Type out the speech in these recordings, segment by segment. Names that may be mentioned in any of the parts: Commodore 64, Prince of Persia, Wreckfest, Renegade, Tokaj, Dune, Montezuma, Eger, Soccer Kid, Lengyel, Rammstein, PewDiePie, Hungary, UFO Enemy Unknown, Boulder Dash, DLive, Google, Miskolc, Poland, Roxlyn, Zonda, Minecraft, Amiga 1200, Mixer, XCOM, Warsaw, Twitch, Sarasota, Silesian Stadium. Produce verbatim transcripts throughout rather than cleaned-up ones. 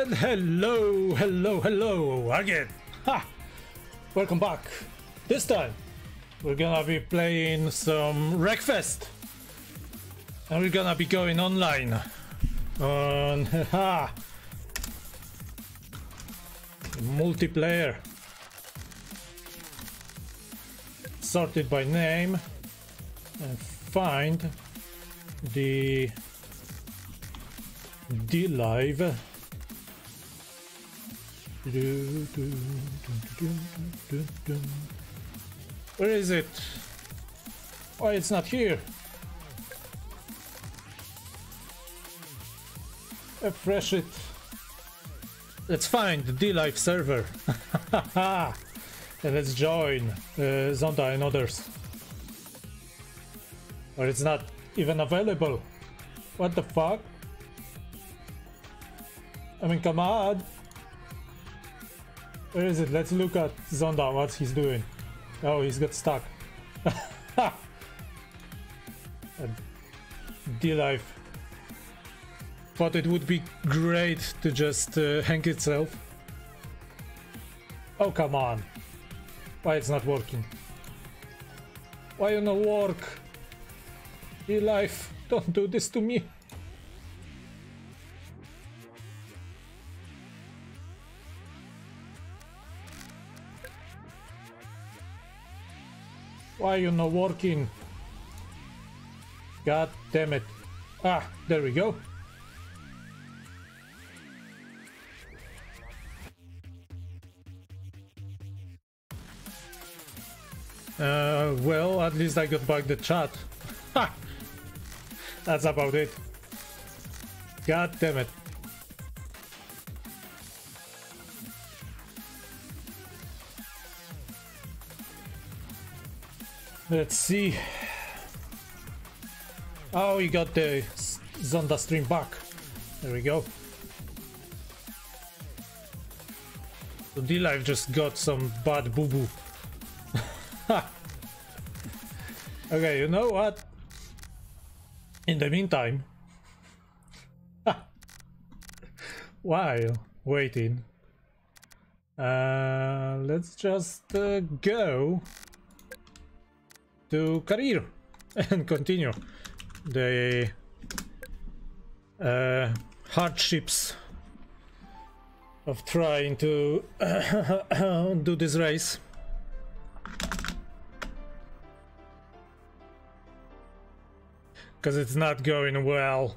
And hello, hello, hello again. Ha! Welcome back. This time we're gonna be playing some Wreckfest. And we're gonna be going online. On haha! Multiplayer. Sorted by name. And find the DLive. Where is it? Oh, it's not here. Refresh it. Let's find the DLive server. And let's join uh, Zonda and others. Or it's not even available. What the fuck? I mean, come on. Where is it? Let's look at Zonda, what he's doing. Oh, he's got stuck. DLive. But it would be great to just uh, hang itself. Oh, come on. Why it's not working? Why you not work? DLive, don't do this to me. Why you not working? God damn it. Ah, there we go. Uh, well, at least I got back the chat. Ha! That's about it. God damn it. Let's see. Oh, we got the Zonda stream back. There we go. So DLive just got some bad boo-boo. Okay, you know what? In the meantime, while waiting, uh, let's just uh, go to career and continue the uh, hardships of trying to do this race. Because it's not going well.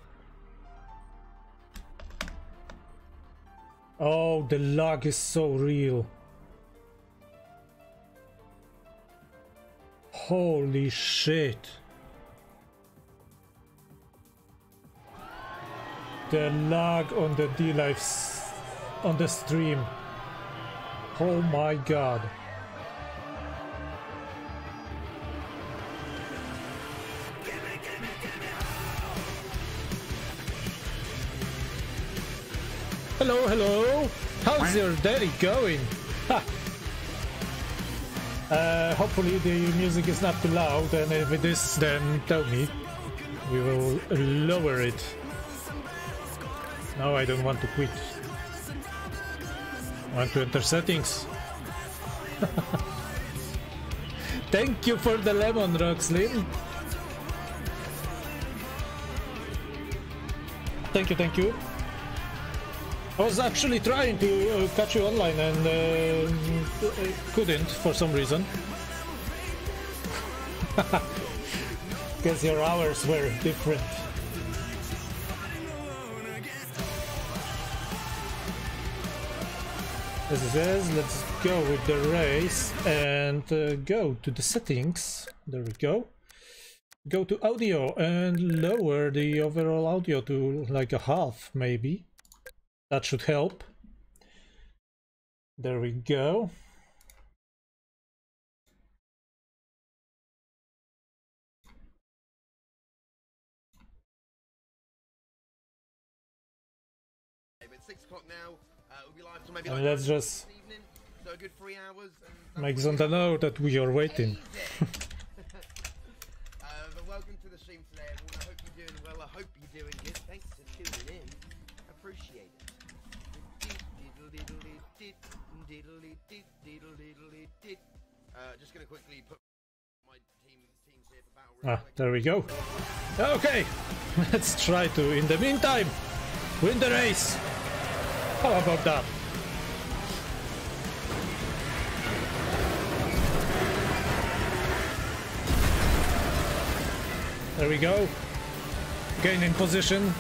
Oh, the lag is so real. Holy shit. The lag on the DLive on the stream. Oh my god. Hello, hello! How's your day going? Ha. Uh, hopefully the music is not too loud, and if it is, then tell me. We will lower it. No, I don't want to quit. I want to enter settings. Thank you for the lemon, Roxlyn. Thank you, thank you. I was actually trying to uh, catch you online and uh, couldn't for some reason. Guess your hours were different. This is it. Let's go with the race and uh, go to the settings. There we go. Go to audio and lower the overall audio to like a half maybe. That should help. There we go. It's six o'clock now. Uh, we'll be live till maybe like let's just so a good three hours and make Zonda know that we are waiting. uh, but welcome to the stream today, everyone. I hope you're doing well. I hope you're doing good. Thanks for tuning in. Appreciate it. Uh, just gonna quickly put my team, teams here for battle. Ah, there we go. Okay, let's try to, in the meantime, win the race. How about that? There we go. Gaining position.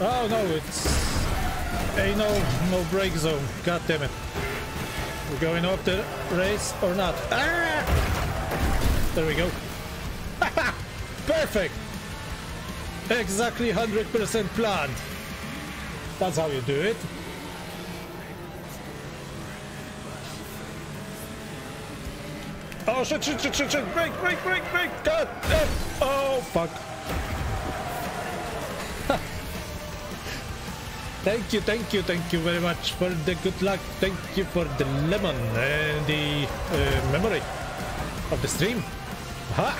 Oh no, it's a no no break zone. God damn it. We're going off the race or not. Ah! There we go. Perfect. Exactly one hundred percent planned. That's how you do it. Oh shit, shit, shit, shit, shit. Break, break, break, break. God damn. Oh fuck. Thank you, thank you, thank you very much for the good luck. Thank you for the lemon and the uh, memory of the stream. Aha!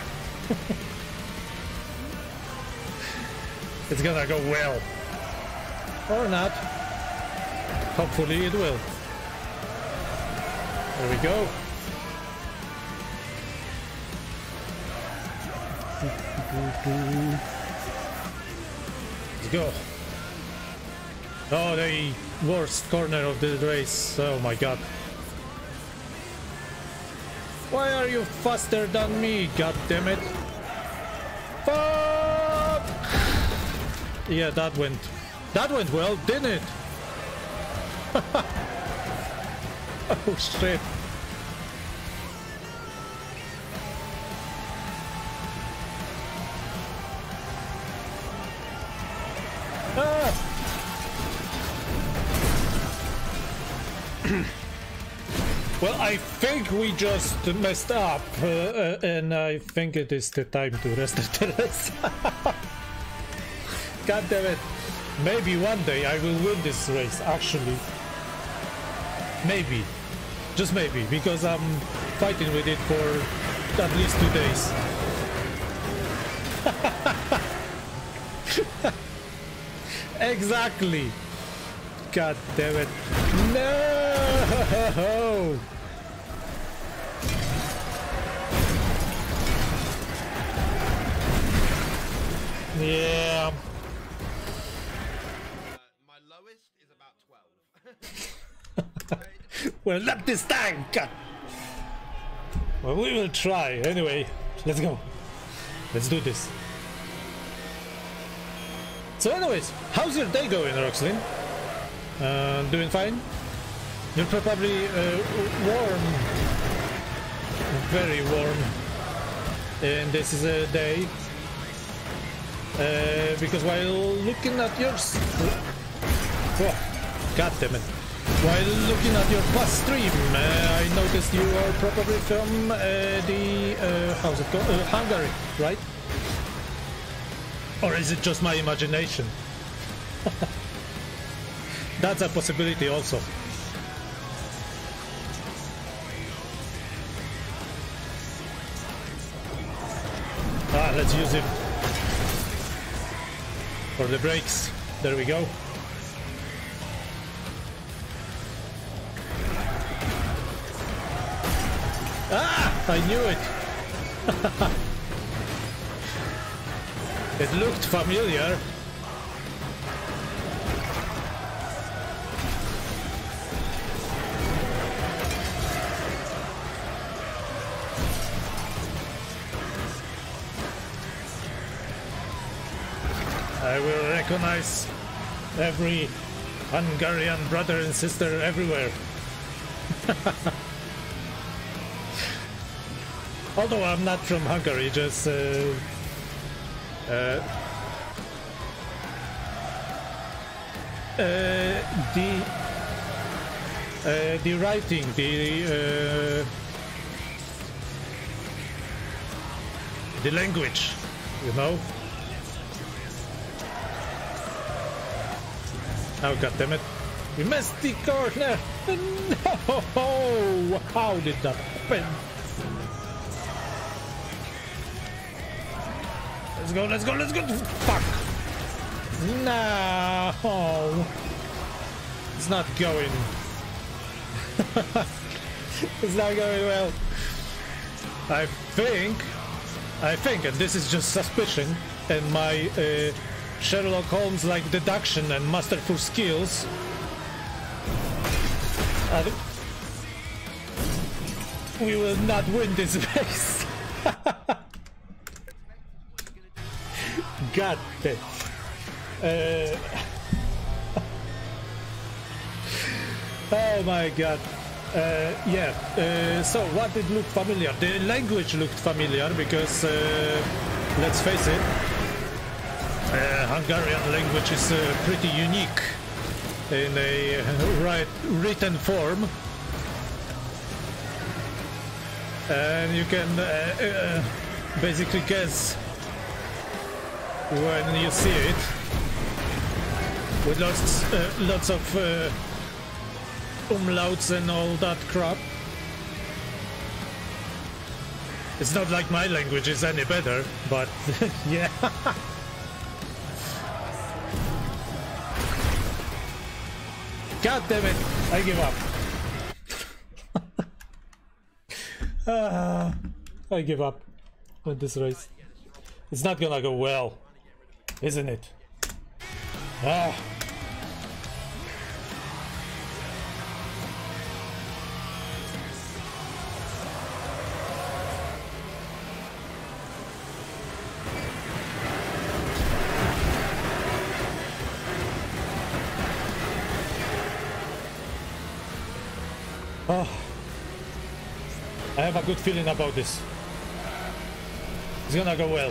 It's gonna go well. Or not. Hopefully it will. There we go. Let's go. Oh, the worst corner of the race. Oh my god. Why are you faster than me? God damn it. Fuck! Yeah, that went. That went well, didn't it? Oh shit. Ah! Well, I think we just messed up, uh, uh, and I think it is the time to rest the rest. God damn it. Maybe one day I will win this race, actually. Maybe. Just maybe, because I'm fighting with it for at least two days. Exactly. God damn it. No! Oh, yeah. Uh, my lowest is about twelve. We'll lap this tank. Well, we will try anyway. Let's go. Let's do this. So, anyways, how's your day going, Roxlyn? Uh, doing fine. You're probably uh, warm, very warm, and this is a day uh, because while looking at your, oh, God damn it, while looking at your past stream, uh, I noticed you are probably from uh, the uh, how's it called, uh, Hungary, right? Or is it just my imagination? That's a possibility also. Ah, let's use it for the brakes. There we go. Ah, I knew it. It looked familiar. I will recognize every Hungarian brother and sister everywhere. Although I'm not from Hungary, just... Uh, uh, uh, the, uh, the writing, the... Uh, the language, you know? Oh god damn it. We missed the corner! No! How did that happen? Let's go, let's go, let's go! Fuck! No! it's not going. It's not going well. I think, I think, and this is just suspicion and my uh, Sherlock Holmes-like deduction and masterful skills. And we will not win this race. God damn. Uh, oh my god. Uh, yeah, uh, so what did look familiar? The language looked familiar because, uh, let's face it, uh, Hungarian language is uh, pretty unique in a right written form. And you can uh, uh, basically guess when you see it, with lots, uh, lots of uh, umlauts and all that crap. It's not like my language is any better, but yeah. God damn it, I give up. uh, I give up on this race. It's not gonna go well, isn't it? Ah. Oh, I have a good feeling about this. It's gonna go well.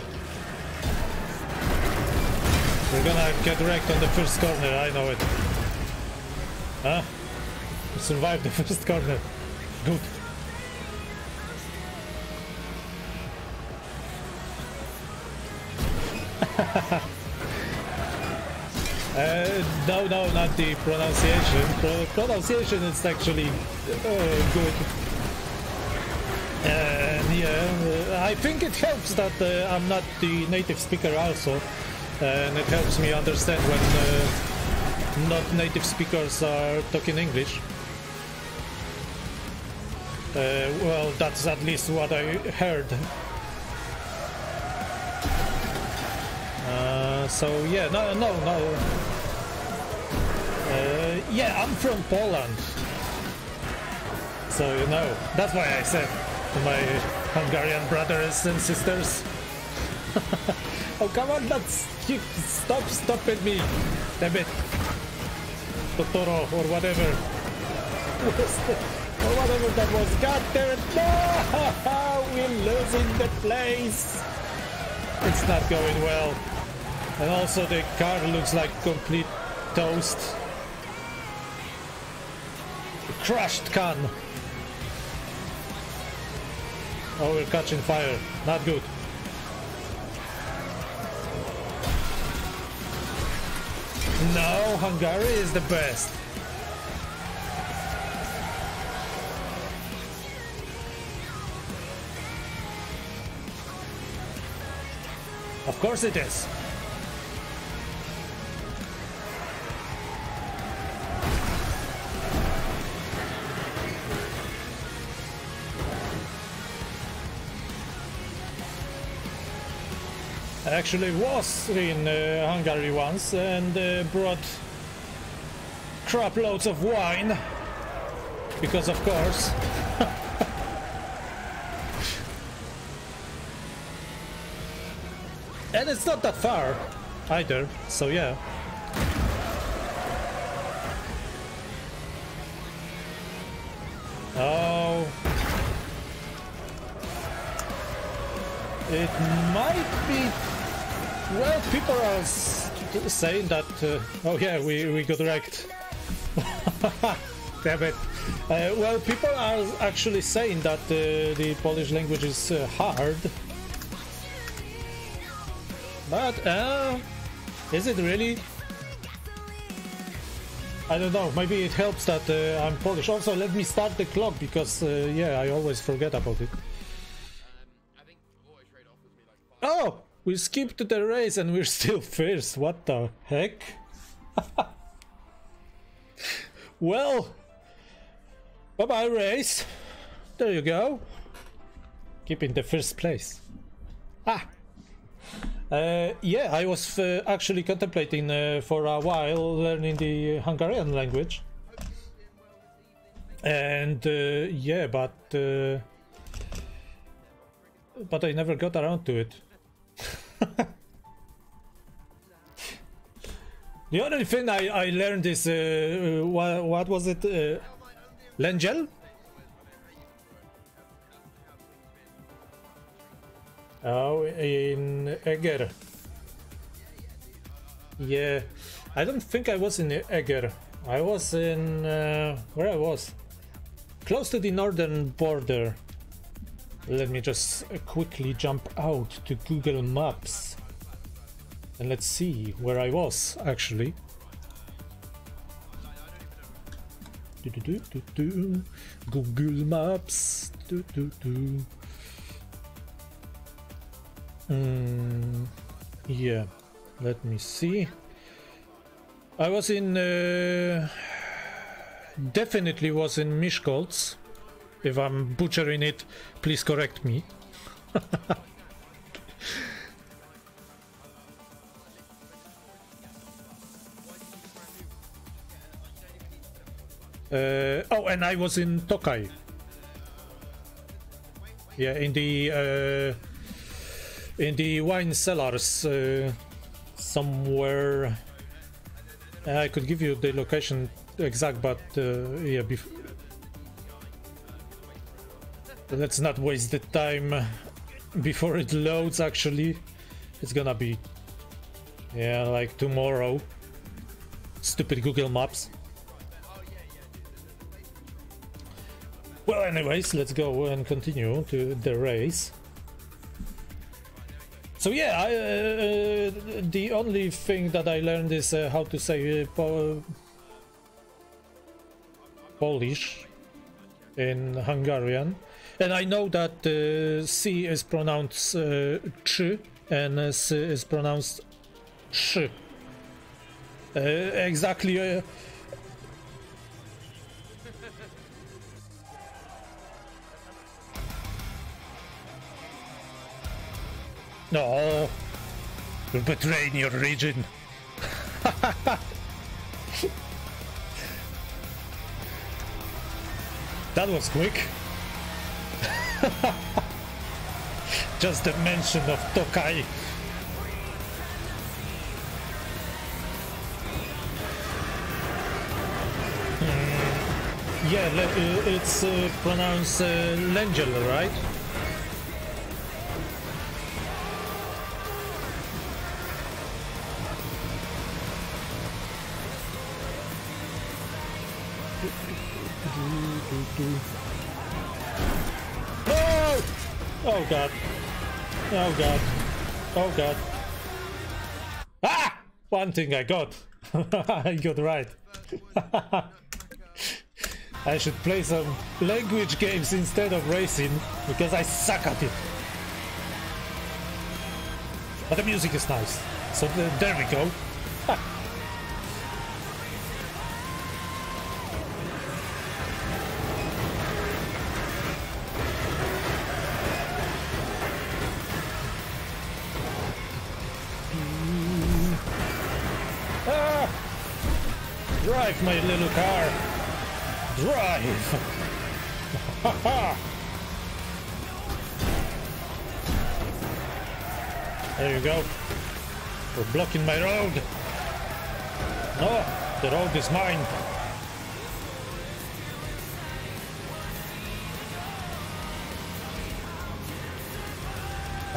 We're gonna get wrecked on the first corner, I know it. Huh? We survived the first corner. Good. uh, no, no, not the pronunciation. Pro pronunciation is actually uh, good. And yeah, I think it helps that uh, I'm not the native speaker also. And it helps me understand when uh, not native speakers are talking English. Uh, well, that's at least what I heard. Uh, so yeah, no, no, no. Uh, yeah, I'm from Poland. So you know, that's why I said to my Hungarian brothers and sisters. Oh, come on, let's keep, stop, stop at me, damn it, Totoro, or whatever, or whatever that was, god damn it, no, we're losing the place, it's not going well, and also the car looks like complete toast, a crushed can, oh, we're catching fire, not good. No, Hungary is the best. Of course it is. Actually was in uh, Hungary once and uh, brought crap loads of wine because of course. And it's not that far either, so yeah. Oh, it might be. Well, people are saying that, uh, oh yeah, we, we got wrecked. Damn it. Uh, well, people are actually saying that uh, the Polish language is uh, hard. But, uh, is it really? I don't know, maybe it helps that uh, I'm Polish. Also, let me start the clock because, uh, yeah, I always forget about it. Oh! We skipped the race and we're still first, what the heck? Well, bye-bye race. There you go. Keep in the first place. Ah. Uh, yeah, I was uh, actually contemplating uh, for a while learning the Hungarian language. And uh, yeah, but uh, but I never got around to it. The only thing I, I learned is uh, what, what was it? Uh, Lengyel? Oh, in Eger. Yeah, I don't think I was in Eger. I was in uh, where I was, close to the northern border. Let me just quickly jump out to Google Maps and let's see where I was actually. Do, do, do, do, do. Google Maps. Do, do, do. Mm, yeah, let me see. I was in uh, definitely was in Miskolc. If I'm butchering it, please correct me. uh, oh, and I was in Tokaj. Yeah, in the uh, in the wine cellars, uh, somewhere. I could give you the location exact, but uh, yeah, let's not waste the time before it loads. Actually, it's gonna be, yeah, like tomorrow. Stupid Google Maps. Well, anyways, let's go and continue to the race. So yeah, I, uh, the only thing that I learned is uh, how to say uh, po Polish in Hungarian, and I know that uh, C is pronounced uh, "czy" and S is pronounced "szy." Uh, exactly. Uh, No, you're betraying your region. That was quick. Just the mention of Tokaj. Mm, yeah, le it's uh, pronounced uh, Lengyel, right? No! Oh god. Oh god. Oh god. Ah! One thing I got. I got right. I should play some language games instead of racing, because I suck at it. But the music is nice. So uh, there we go. Ah. Drive my little car. Drive. There you go. We're blocking my road. No, the road is mine.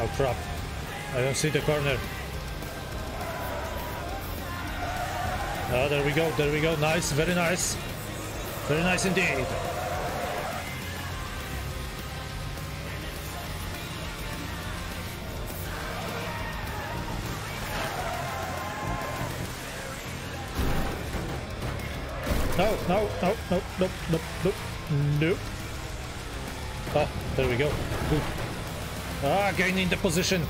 Oh crap. I don't see the corner. Oh, there we go, there we go. Nice, very nice. Very nice indeed. No, no, no, no, no, no, no, no. Ah, there we go. Good. Ah, gaining the position.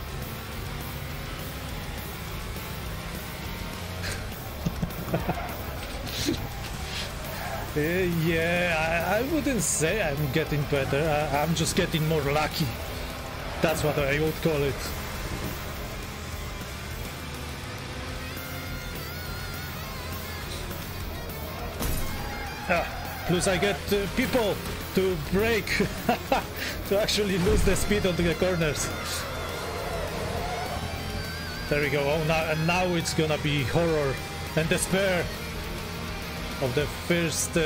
Uh, yeah, I, I wouldn't say I'm getting better. I, I'm just getting more lucky. That's what I would call it. Ah, plus I get uh, people to break, to actually lose the speed onto the corners. There we go. Oh, now, and now it's gonna be horror and despair of the first uh,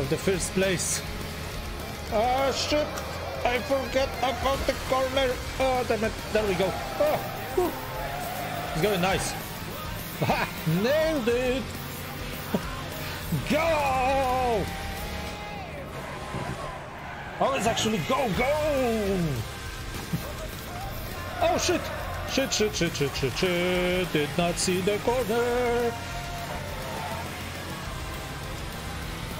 of the first place. Ah, shit! I forget about the corner. Oh, damn it! There we go. Oh, it's going nice. Ha! Nailed it. Go! Oh, it's actually go, go! Oh shit! Shit, shit, shit, shit, shit, shit! Did not see the corner!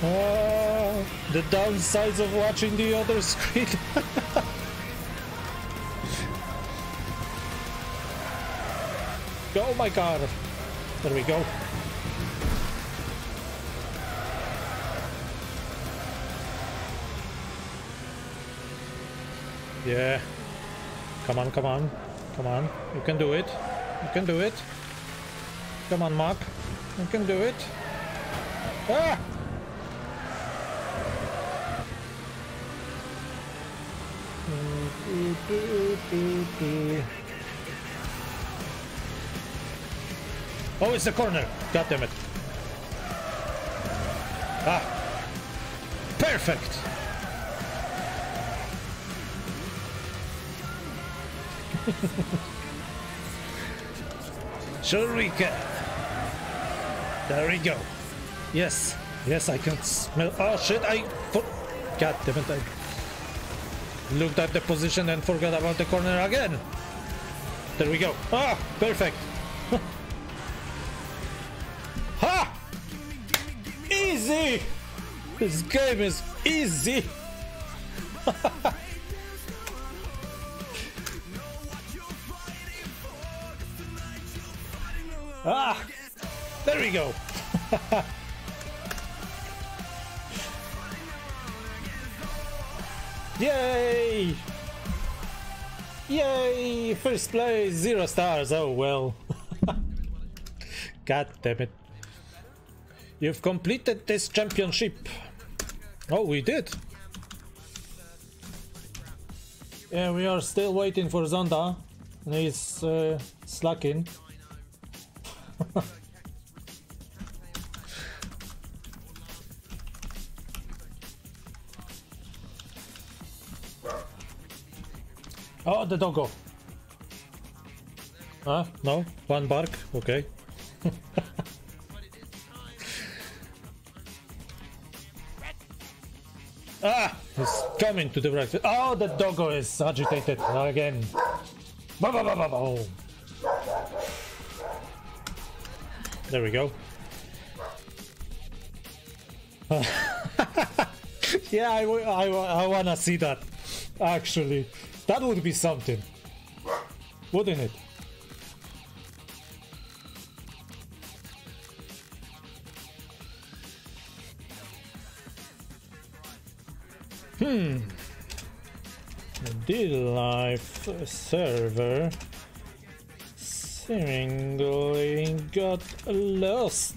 Oh, the downsides of watching the other screen! Oh my god! There we go. Yeah, come on, come on, come on, you can do it, you can do it, come on Mark, you can do it, ah! Oh, it's the corner, god damn it, ah, perfect! Shuriken. There we go. Yes, yes, I can smell. Oh shit! I, god damn it! I looked at the position and forgot about the corner again. There we go. Ah, perfect. Ha! Easy. This game is easy. Ah, there we go. Yay! Yay! First place, zero stars. Oh well. God damn it! You've completed this championship. Oh, we did. Yeah, we are still waiting for Zonda. He's uh, slacking. Oh, the doggo. Ah, no, one bark, okay. Ah, he's coming to the breakfast. Oh, the doggo is agitated again. Ba ba ba ba ba. There we go. Yeah, I, w I, w I wanna see that. Actually, that would be something, wouldn't it? Hmm. DLive server seemingly got lost.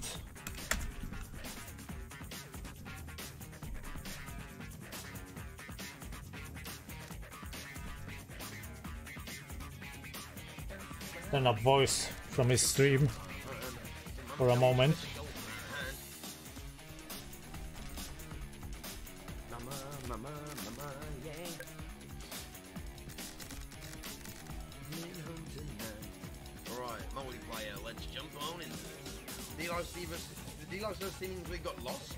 Then a voice from his stream for a moment. We got lost.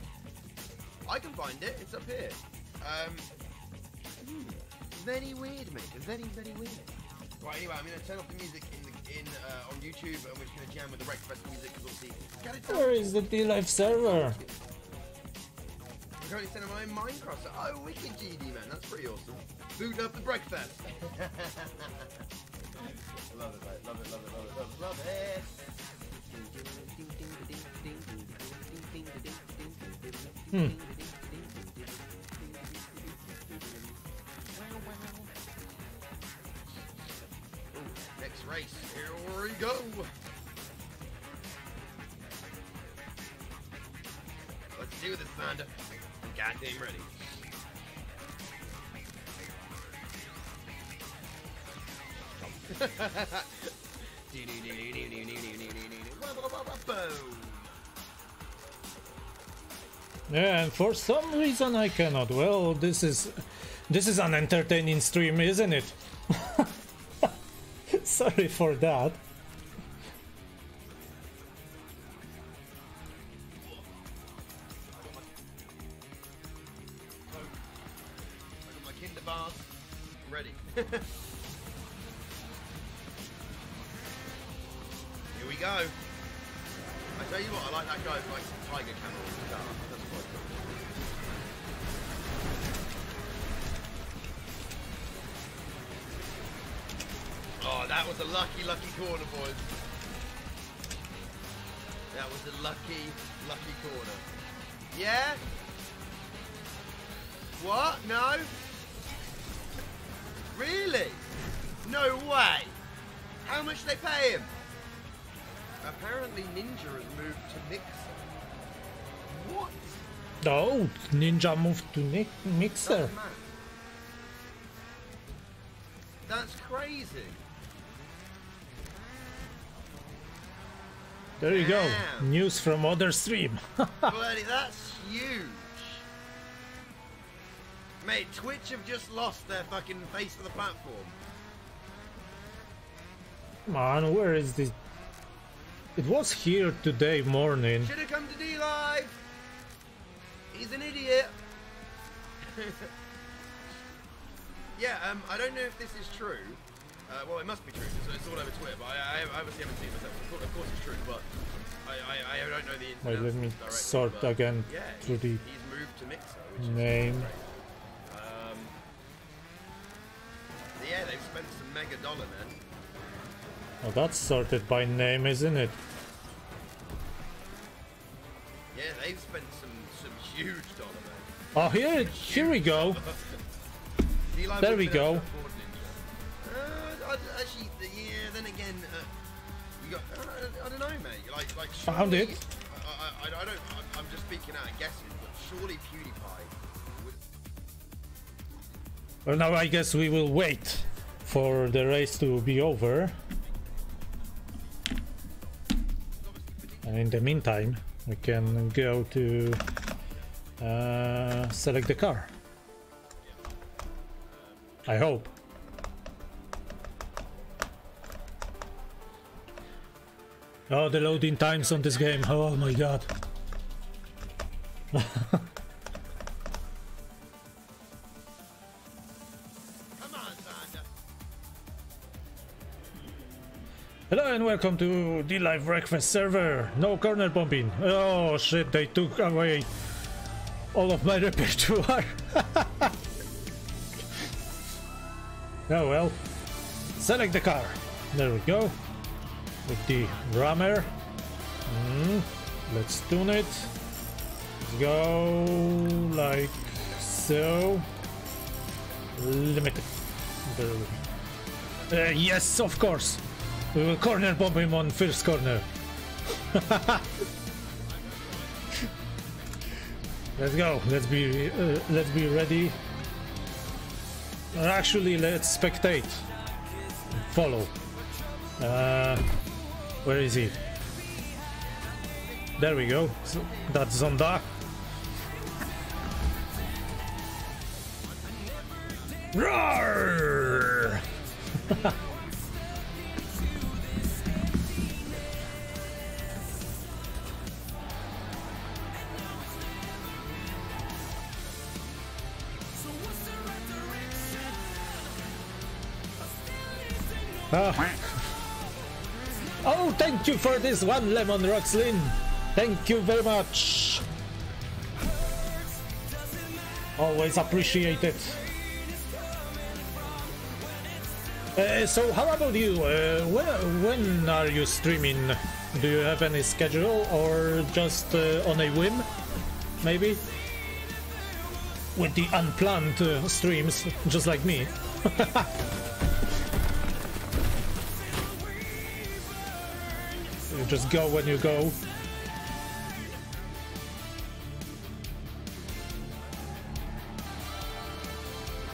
I can find it. It's up here. Um, hmm, very weird, mate. Very, very weird. Right. Anyway, I'm gonna turn off the music in, the, in uh, on YouTube, and we're just gonna jam with the Wreckfest music because obviously. Where is the DLive server? I'm currently sending my own Minecraft. So, oh, wicked G D, man. That's pretty awesome. Boot up the Wreckfest. Love it, mate. Love it. Love it. Love it. Love it. Love it. Ding, ding, ding, ding, ding, ding, ding, ding, ding, ding, ding, ding, ding, ding, Hmm. Next race, here we go. Let's do this, Zonda. I'm goddamn ready. Yeah, and for some reason I cannot. Well, this is this is an entertaining stream, isn't it? Sorry for that. Ninja moved to Nick Mixer. That's crazy. There you Damn. go. News from other stream. Bloody, that's huge. Mate, Twitch have just lost their fucking face of the platform. Man, where is this? It was here today morning. Should have come to DLive. He's an idiot. Yeah, um, I don't know if this is true. Uh, well, it must be true. So it's all over Twitter, but I, I obviously haven't seen myself. Of course, it's true, but I, I, I don't know the internet. Wait, let me directly, sort again. Yeah, through he's, the he's moved to Mixer, which name. Is great. Um, yeah, they've spent some mega dollar then. Well, that's sorted by name, isn't it? Yeah, they've spent some. Huge dollar, man. Oh, here, here we go. There we go. Uh, I, actually, yeah. Then again, uh, you got. I, I don't know, mate. Like, like. Surely, Found it. I, I, I don't. I, I'm just speaking out of guesses, but surely PewDiePie would. Well, now I guess we will wait for the race to be over. And in the meantime, we can go to. Uh, select the car. I hope. Oh, the loading times on this game. Oh my god. Hello and welcome to DLive Wreckfest server. No corner pumping. Oh shit, they took away all of my repertoire. Oh well. Select the car. There we go. With the rammer. Mm. Let's tune it. Let's go like so. Limited. There we go. Uh, yes, of course. We will corner bomb him on first corner. Let's go. Let's be uh, let's be ready. Or actually, let's spectate. Follow. Uh, where is he? There we go. So that's Zonda. Roar! Oh. Oh, thank you for this one lemon, Roxlyn. Thank you very much. Always appreciate it. Uh, so, how about you? Uh, wh when are you streaming? Do you have any schedule or just uh, on a whim? Maybe? with the unplanned uh, streams, just like me. You just go when you go.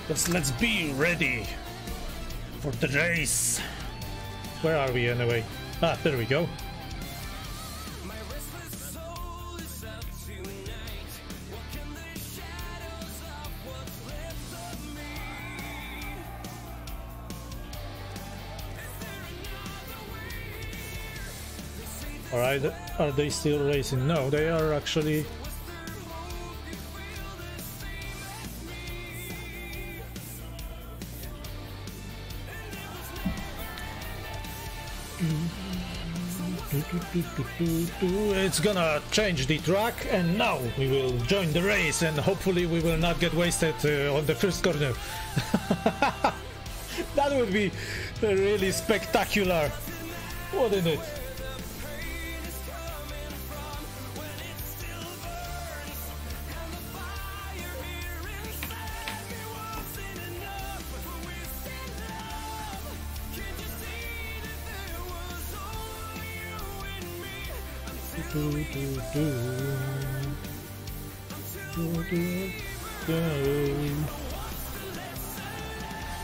Let's, let's be ready for the race. Where are we anyway? Ah, there we go. Alright, are they still racing? No, they are actually... It's gonna change the track, and now we will join the race, and hopefully we will not get wasted uh, on the first corner. That would be really spectacular, wouldn't it?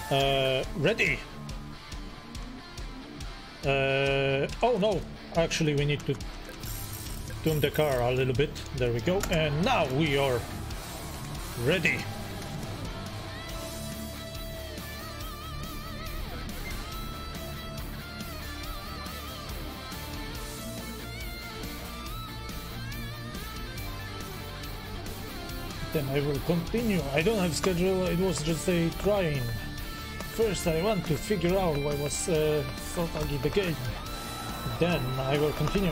Uh, ready. Uh, oh no, actually we need to tune the car a little bit. There we go. And now we are ready. Then I will continue. I don't have schedule, it was just a trying. First I want to figure out why was uh, so ugly the game. Then I will continue.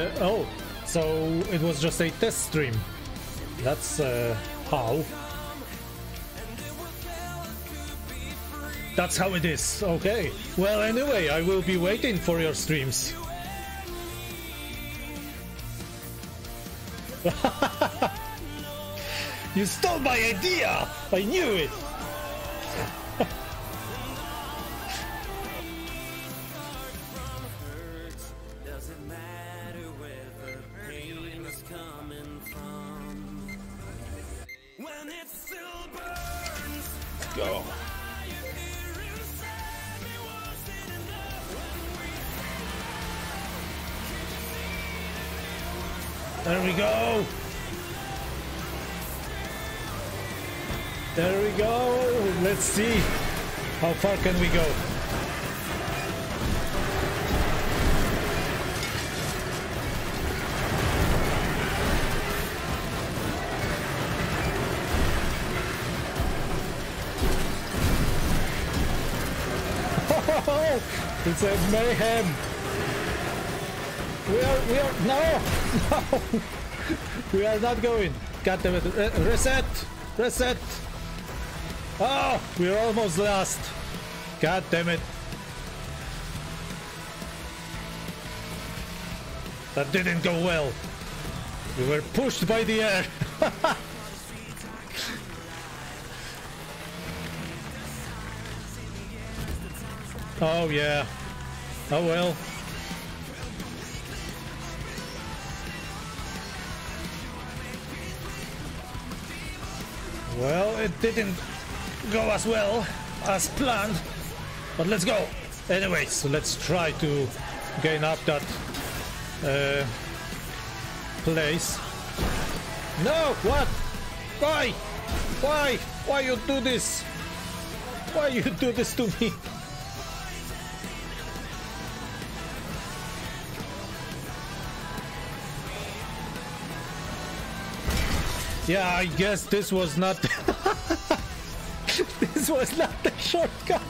Uh, oh, so it was just a test stream. That's uh, how. That's how it is, okay. Well anyway, I will be waiting for your streams. You stole my idea! I knew it! Let's go. There we go! There we go. Let's see how far can we go. It's a mayhem. We are, we are, no, no. We are not going. God damn it. Re reset, reset. Oh, we're almost lost. God damn it. That didn't go well. We were pushed by the air. Oh yeah. Oh well. Well, it didn't go as well as planned, but let's go anyway. So let's try to gain up that uh, place. No, what? Why? Why? Why you do this? Why you do this to me? Yeah, I guess this was not. This was not the shortcut.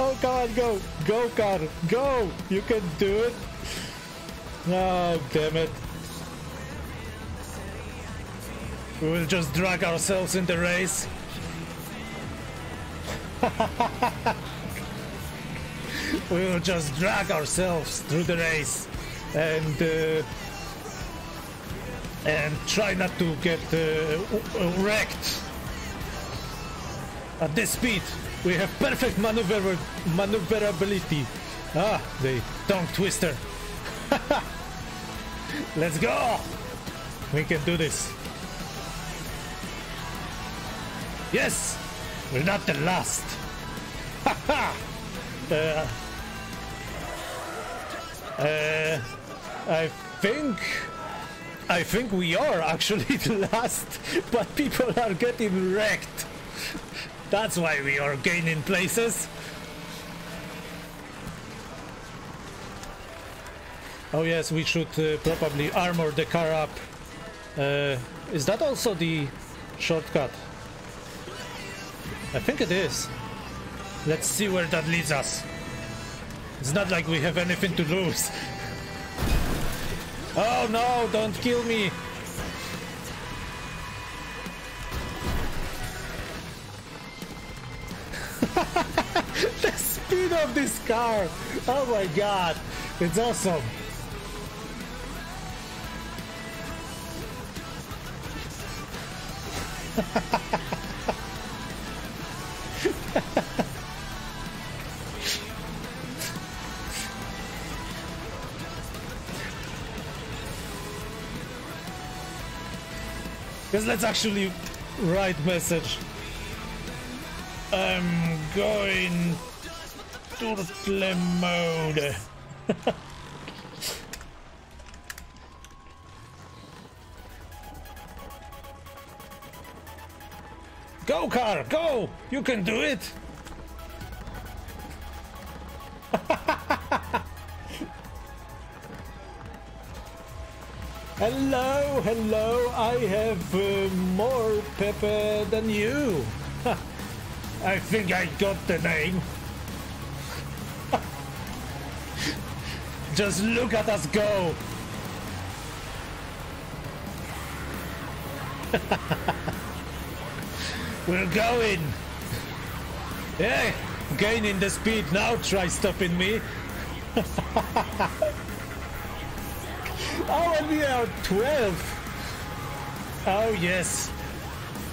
Oh God, go, go, God, go! You can do it. No, oh, damn it. We will just drag ourselves in the race. We will just drag ourselves through the race, and uh, and try not to get uh, wrecked. At this speed, we have perfect maneuver maneuverability. Ah, the tongue twister. Let's go. We can do this. Yes, we're not the last. Haha. uh, uh, I think, I think we are actually the last, but people are getting wrecked. That's why we are gaining places. Oh yes, we should uh, probably armor the car up. Uh, is that also the shortcut? I think it is. Let's see where that leads us. It's not like we have anything to lose. Oh no, don't kill me. The speed of this car. Oh my god. It's awesome. Because let's actually write message. I'm going turtle mode. Go car, go! You can do it! Hello, hello, I have uh, more pepper than you. I think I got the name. Just look at us go. We're going. Yeah, gaining the speed now. Try stopping me. Oh, and we are twelve. Oh yes,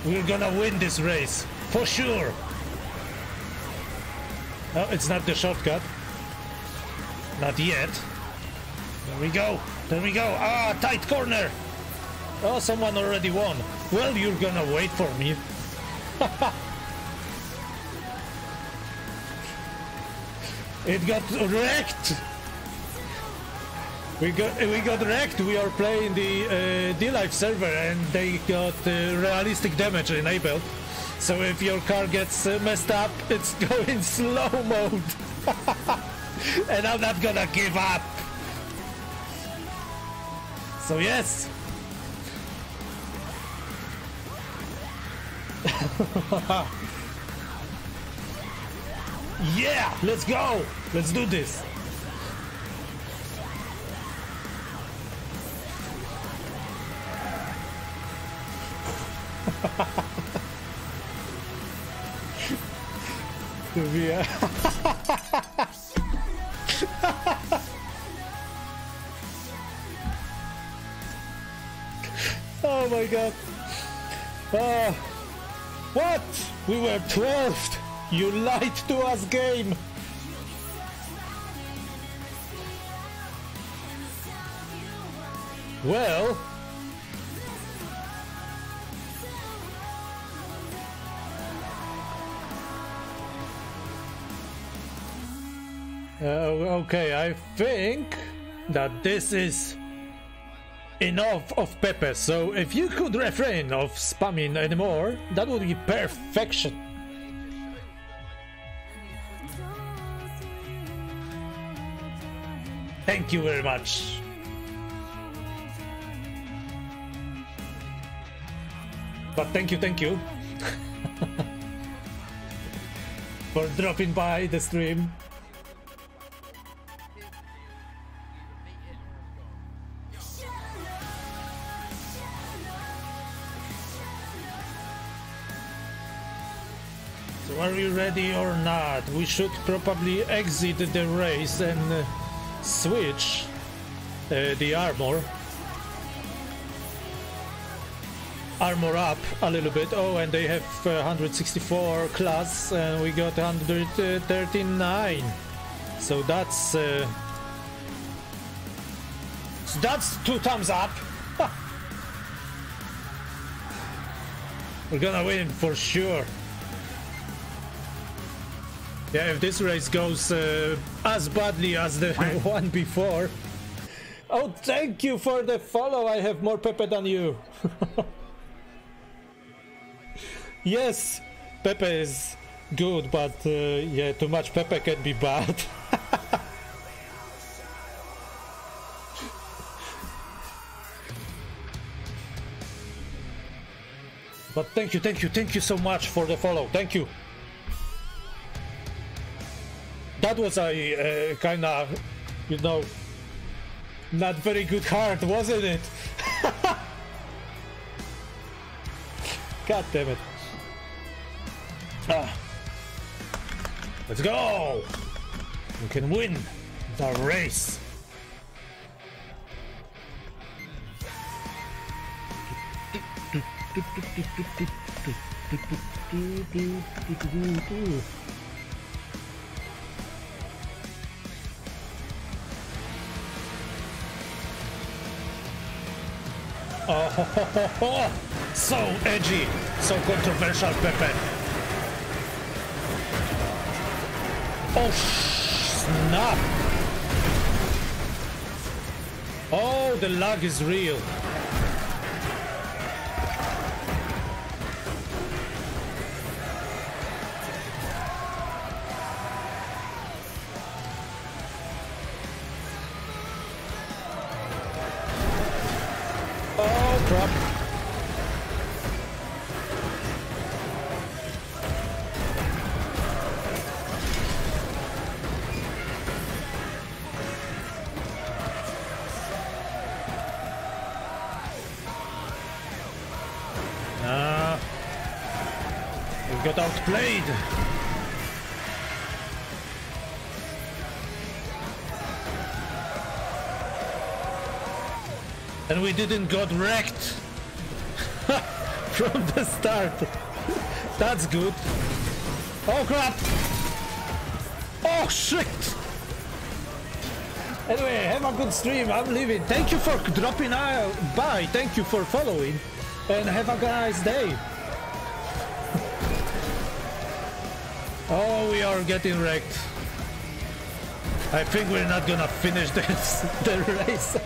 we're gonna win this race for sure. Oh, it's not the shortcut. Not yet. There we go. There we go. Ah, tight corner. Oh, someone already won. Well, you're gonna wait for me. It got wrecked. We got we got wrecked. We are playing the uh, DLive server, and they got uh, realistic damage enabled. So if your car gets uh, messed up, it's going slow mode. And I'm not gonna give up. So yes. Yeah, let's go. Let's do this. Oh my god. Uh, what? We were twelfth. You lied to us, game. Well, Uh, okay, I think that this is enough of Pepe, so if you could refrain of spamming anymore, that would be perfection. Thank you very much. But thank you, thank you. For dropping by the stream. Are we ready or not? We should probably exit the race and uh, switch uh, the armor. armor up a little bit. Oh, and they have uh, one hundred sixty-four class, and we got one hundred thirty-nine. So that's uh, so that's two thumbs up. We're gonna win for sure. Yeah, if this race goes uh, as badly as the one before. Oh, thank you for the follow. I have more Pepe than you. Yes, Pepe is good, but uh, yeah, too much Pepe can be bad. But thank you, thank you, thank you so much for the follow. Thank you. That was a uh, kind of, you know, not very good heart, wasn't it? God damn it. Ah. Let's go! We can win the race. Oh, ho, ho, ho, ho. So edgy, so controversial, Pepe. Oh, snap! Oh, the lag is real. Played. And we didn't got wrecked from the start. That's good. Oh crap! Oh shit! Anyway, have a good stream. I'm leaving. Thank you for dropping by. Thank you for following. And have a nice day. Oh, we are getting wrecked. I think we're not gonna finish this the race.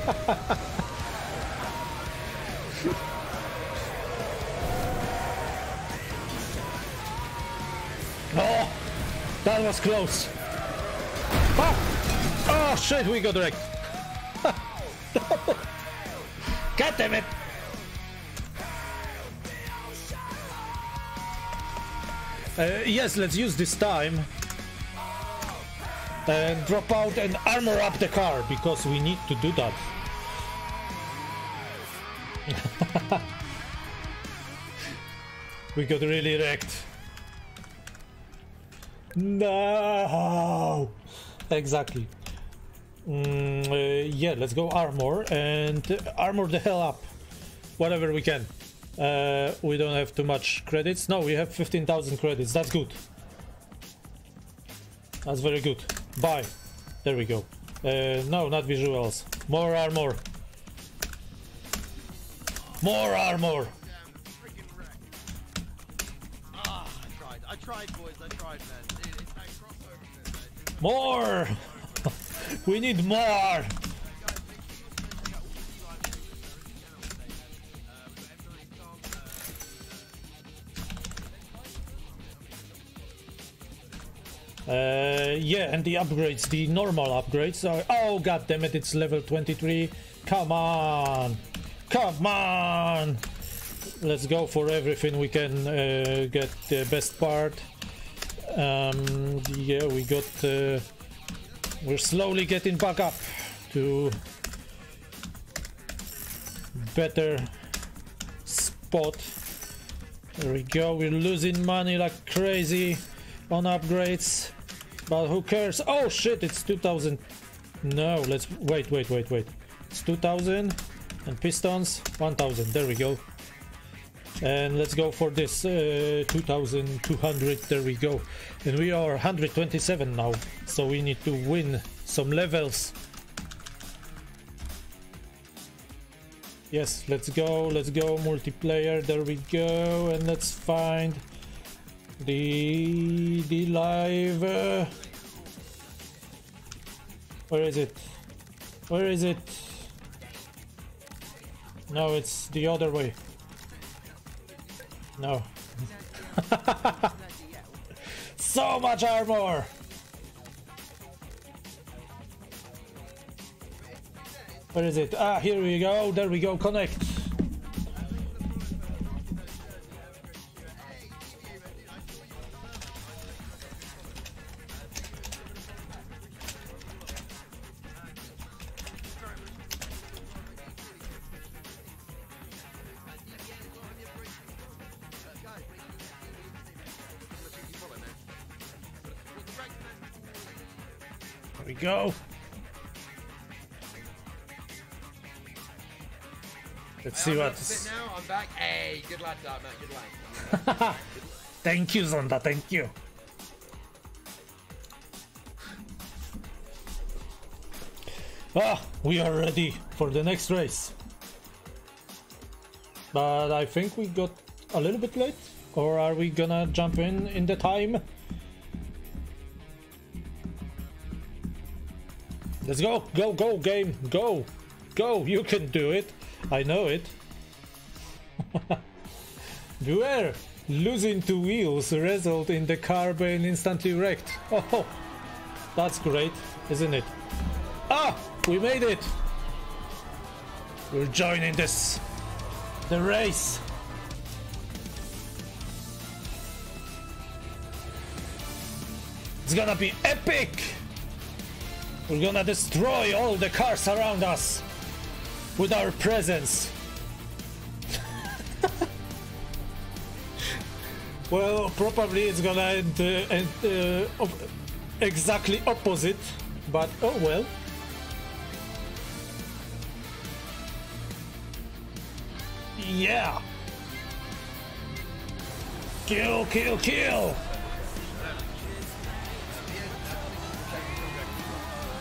Oh, that was close. Oh, oh shit, we got wrecked. God damn it. Uh, yes, let's use this time and drop out and armor up the car, because we need to do that. We got really wrecked. No, exactly. Mm, uh, yeah, let's go armor and armor the hell up, whatever we can. Uh, we don't have too much credits. No, we have fifteen thousand credits. That's good. That's very good. Bye. There we go. Uh, no, not visuals. More armor. More armor. Ah, I tried. I tried, boys. I tried, man. More. We need more. Uh, yeah, and the upgrades, the normal upgrades are... Oh, god damn it, it's level twenty-three. Come on! Come on! Let's go for everything we can uh, get the best part. Um, yeah, we got... Uh, we're slowly getting back up to better spot. There we go, we're losing money like crazy on upgrades. But who cares? Oh shit, it's two thousand. No, let's wait, wait, wait, wait. It's two thousand and pistons, one thousand. There we go. and let's go for this uh, two thousand two hundred. There we go, and we are one hundred twenty-seven now, so we need to win some levels. Yes, let's go, let's go multiplayer. There we go, and let's find the the live uh, where is it, where is it? No, it's the other way. No. So much armor. Where is it? Ah, here we go. There we go. Connect. Go. Let's see what's. Now I'm back. Hey, good lad, Dad, mate. Good lad. Good lad. Thank you, Zonda. Thank you. Ah, we are ready for the next race. But I think we got a little bit late, or are we gonna jump in in the time? Let's go, go, go, game, go, go, you can do it, I know it. Beware, losing two wheels result in the car being instantly wrecked. Oh, that's great, isn't it? Ah, we made it! We're joining this, the race. It's gonna be epic! We're gonna destroy all the cars around us with our presence. Well, probably it's gonna end, uh, end uh, op exactly opposite, but oh well. Yeah. Kill, kill, kill.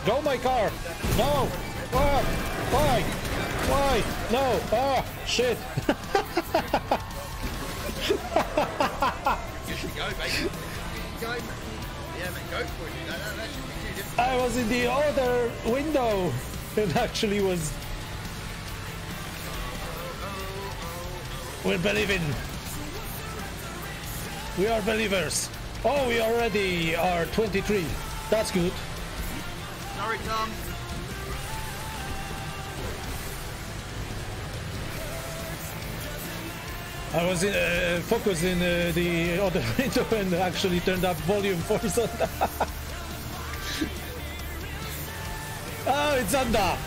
Go my car! No! Ah! Why? Why? No! Ah! Shit! I was in the other window! It actually was... We're believing! We are believers! Oh, we already are twenty-three! That's good! Sorry, Tom. I was in, uh, focused in uh, the other window and actually turned up volume for Zonda. Oh, it's Zonda.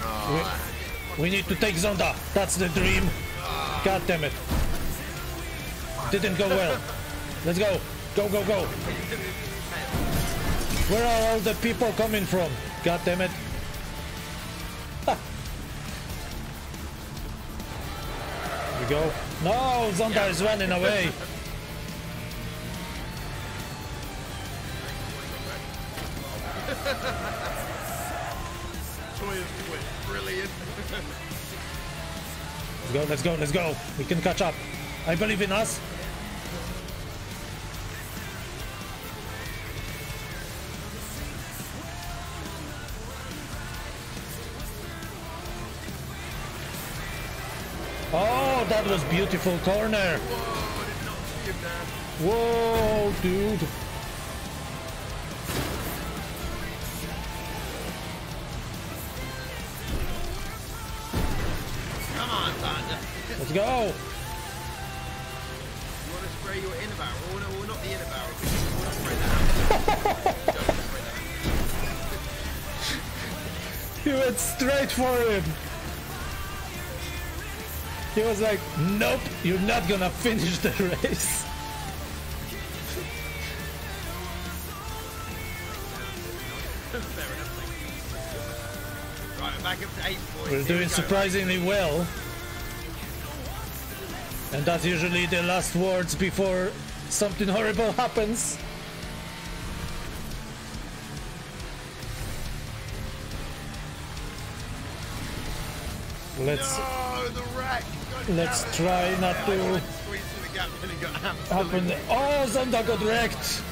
Oh, we, we need to take Zonda. That's the dream. God damn it! Didn't go well. Let's go. Go go go. Where are all the people coming from? God damn it. Ha. Here we go. No, Zonda yeah. is running away. Brilliant. Let's go, let's go, let's go. We can catch up. I believe in us. That was beautiful corner. Whoa, dude. Come on, Thunder. Let's go. You want to spray your inner barrel? Oh, no, well, not the inner barrel. You want to spray that out. Don't spray that out. You went straight for him. He was like, nope, you're not gonna finish the race. We're doing surprisingly well. And that's usually the last words before something horrible happens. Let's no, the wreck. Let's try it. not to I squeeze through the gap and it got happen. Oh, Zonda got wrecked.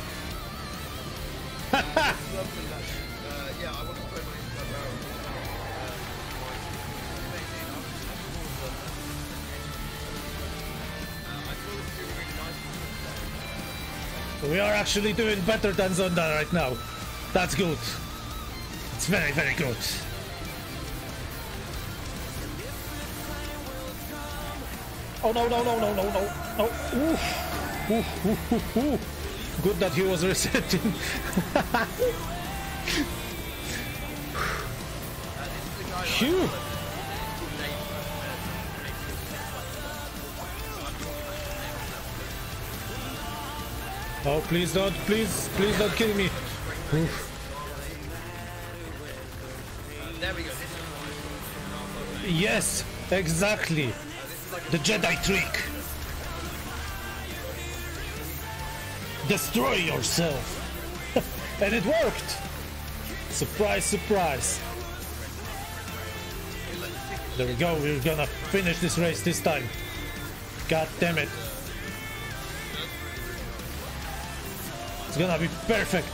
We are actually doing better than Zonda right now. That's good. It's very, very good. Oh no no no no no no no! Oof. Oof, oof, oof, oof. Good that he was resetting. Phew. Oh please don't, please, please don't kill me. Oof. Yes, exactly. The Jedi trick. Destroy yourself. And it worked. Surprise, surprise. There we go. We're gonna finish this race this time. God damn it. It's gonna be perfect.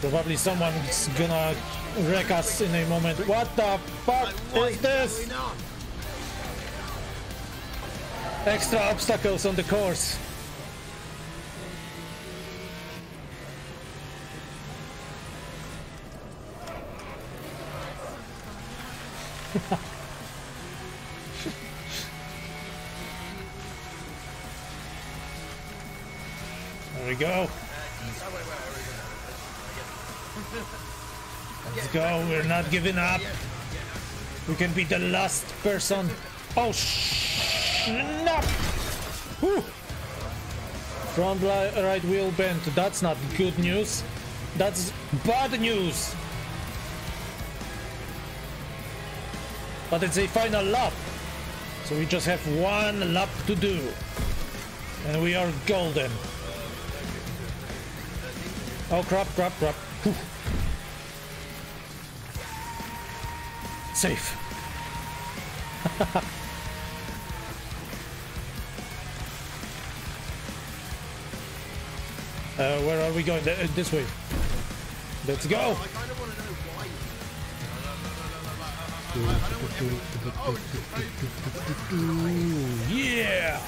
Probably someone's gonna wreck us in a moment. What the fuck is this? Extra obstacles on the course. There we go. Let's go, we're not giving up. We can be the last person. Oh sh! No! Whew. Front right wheel bent, that's not good news. That's bad news. But it's a final lap. So we just have one lap to do. And we are golden. Oh crap, crap, crap. Whew. Safe. uh, where are we going? Th this way. Let's go. I kind of want to know why. Yeah.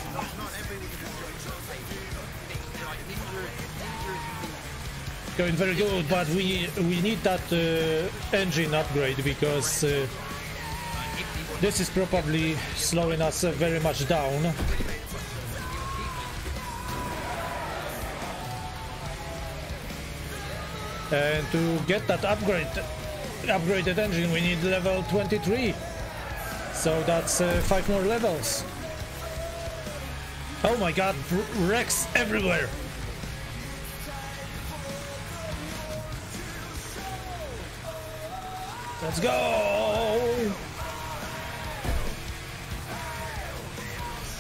Going very good, but we we need that uh, engine upgrade because uh, this is probably slowing us uh, very much down. And to get that upgrade, upgraded engine, we need level twenty-three. So that's uh, five more levels. Oh my God! Wrecks everywhere. Let's go!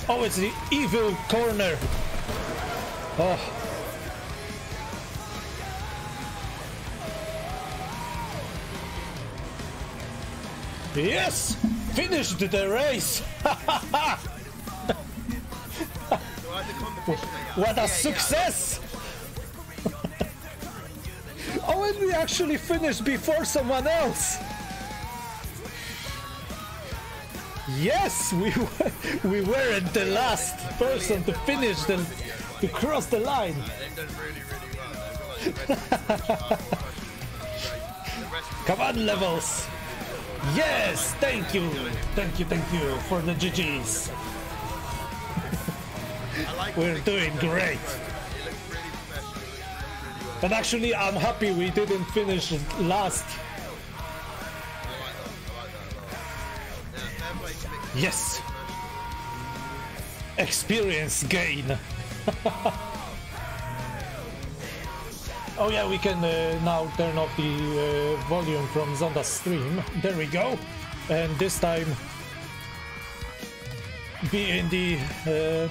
Oh, it's the evil corner! Oh! Yes! Finished the race! What a success! Oh, and we actually finished before someone else! Yes, we were, we weren't the last person to finish them, to cross the line. Come on, levels. Yes, thank you, thank you, thank you for the G Gs. We're doing great. But actually, I'm happy we didn't finish last. Yes! Experience gain! Oh yeah, we can uh, now turn off the uh, volume from Zonda's stream. There we go! And this time be in the uh,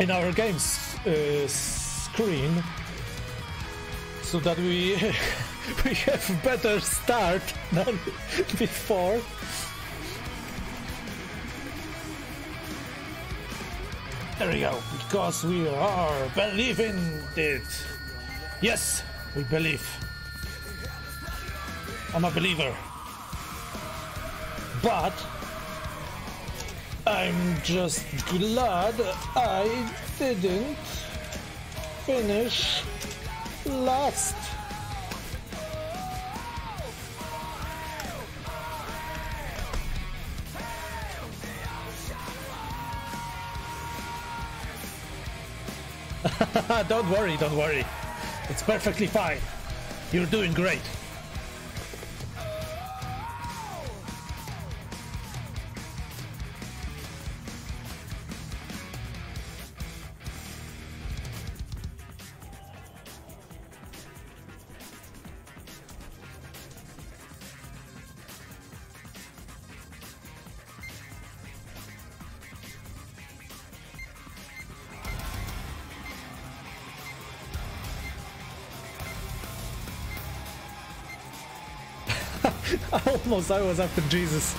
in our game's uh, screen, so that we we have better start than before. There we go, because we are believing it. Yes, we believe. I'm a believer, but I'm just glad I didn't finish last. Don't worry, don't worry. It's perfectly fine. You're doing great. Almost I was after Jesus.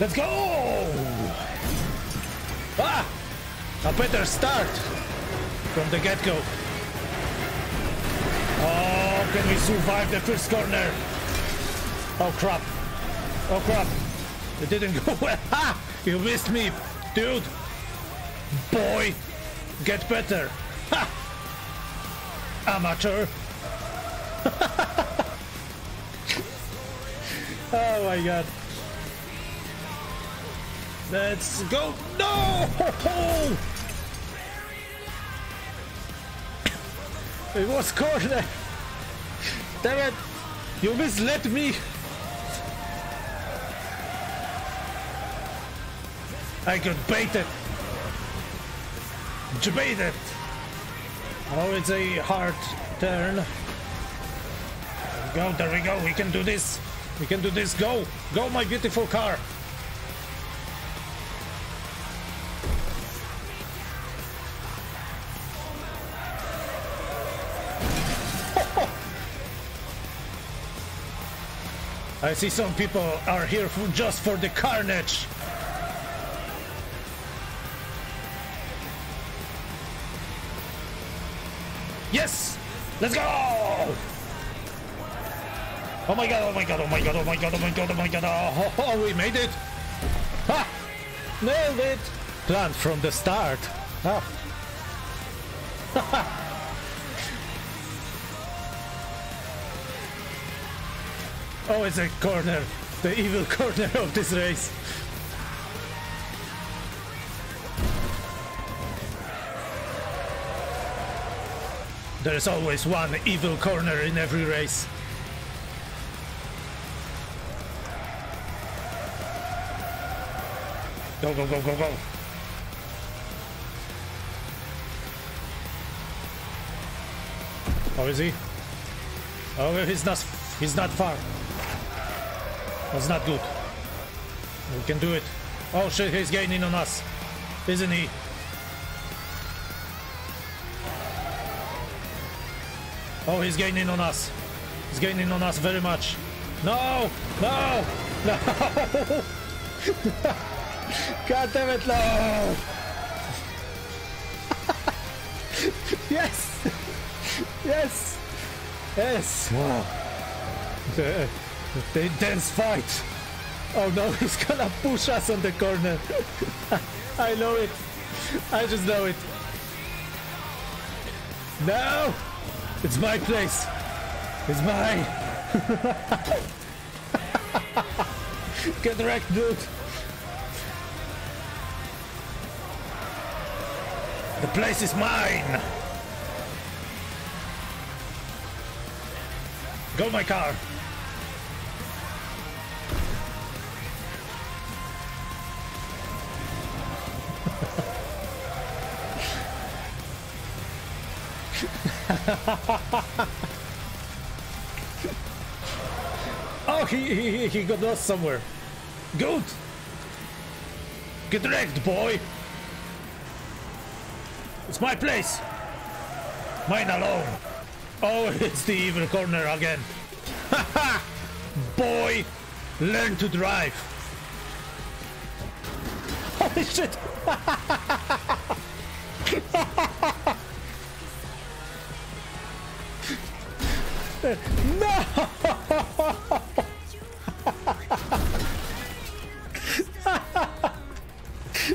Let's go! Ah! A better start from the get-go. Oh, can we survive the first corner? Oh crap. Oh crap. It didn't go well. Ha! You missed me, dude. Boy, get better. Ha! Amateur. Oh my god. Let's go. No! It was corner. Damn it. You misled me. I got baited. Baited. Oh, it's a hard turn. There we go. There we go. We can do this. We can do this. Go! Go, my beautiful car! I see some people are here for just for the carnage! Yes! Let's go! Oh my god, oh my god, oh my god, oh my god, oh my god, oh my god, oh, oh, oh we made it! Ha! Nailed it! Planned from the start. Ah. Oh, it's a corner. The evil corner of this race. There is always one evil corner in every race. Go, go, go, go, go. How is he? Oh, he's not, he's not far. That's not good. We can do it. Oh shit, he's gaining on us. Isn't he? Oh, he's gaining on us. He's gaining on us very much. No! No! No! God damn it, no! Yes! Yes! Yes! Wow. The, the intense fight! Oh no, he's gonna push us on the corner! I know it! I just know it! No! It's my place! It's mine! Get wrecked, dude! The place is mine! Go, my car! Oh, he, he, he got lost somewhere. Good! Get wrecked, boy! It's my place! Mine alone! Oh, it's the evil corner again! Ha ha! Boy! Learn to drive! Holy shit! No!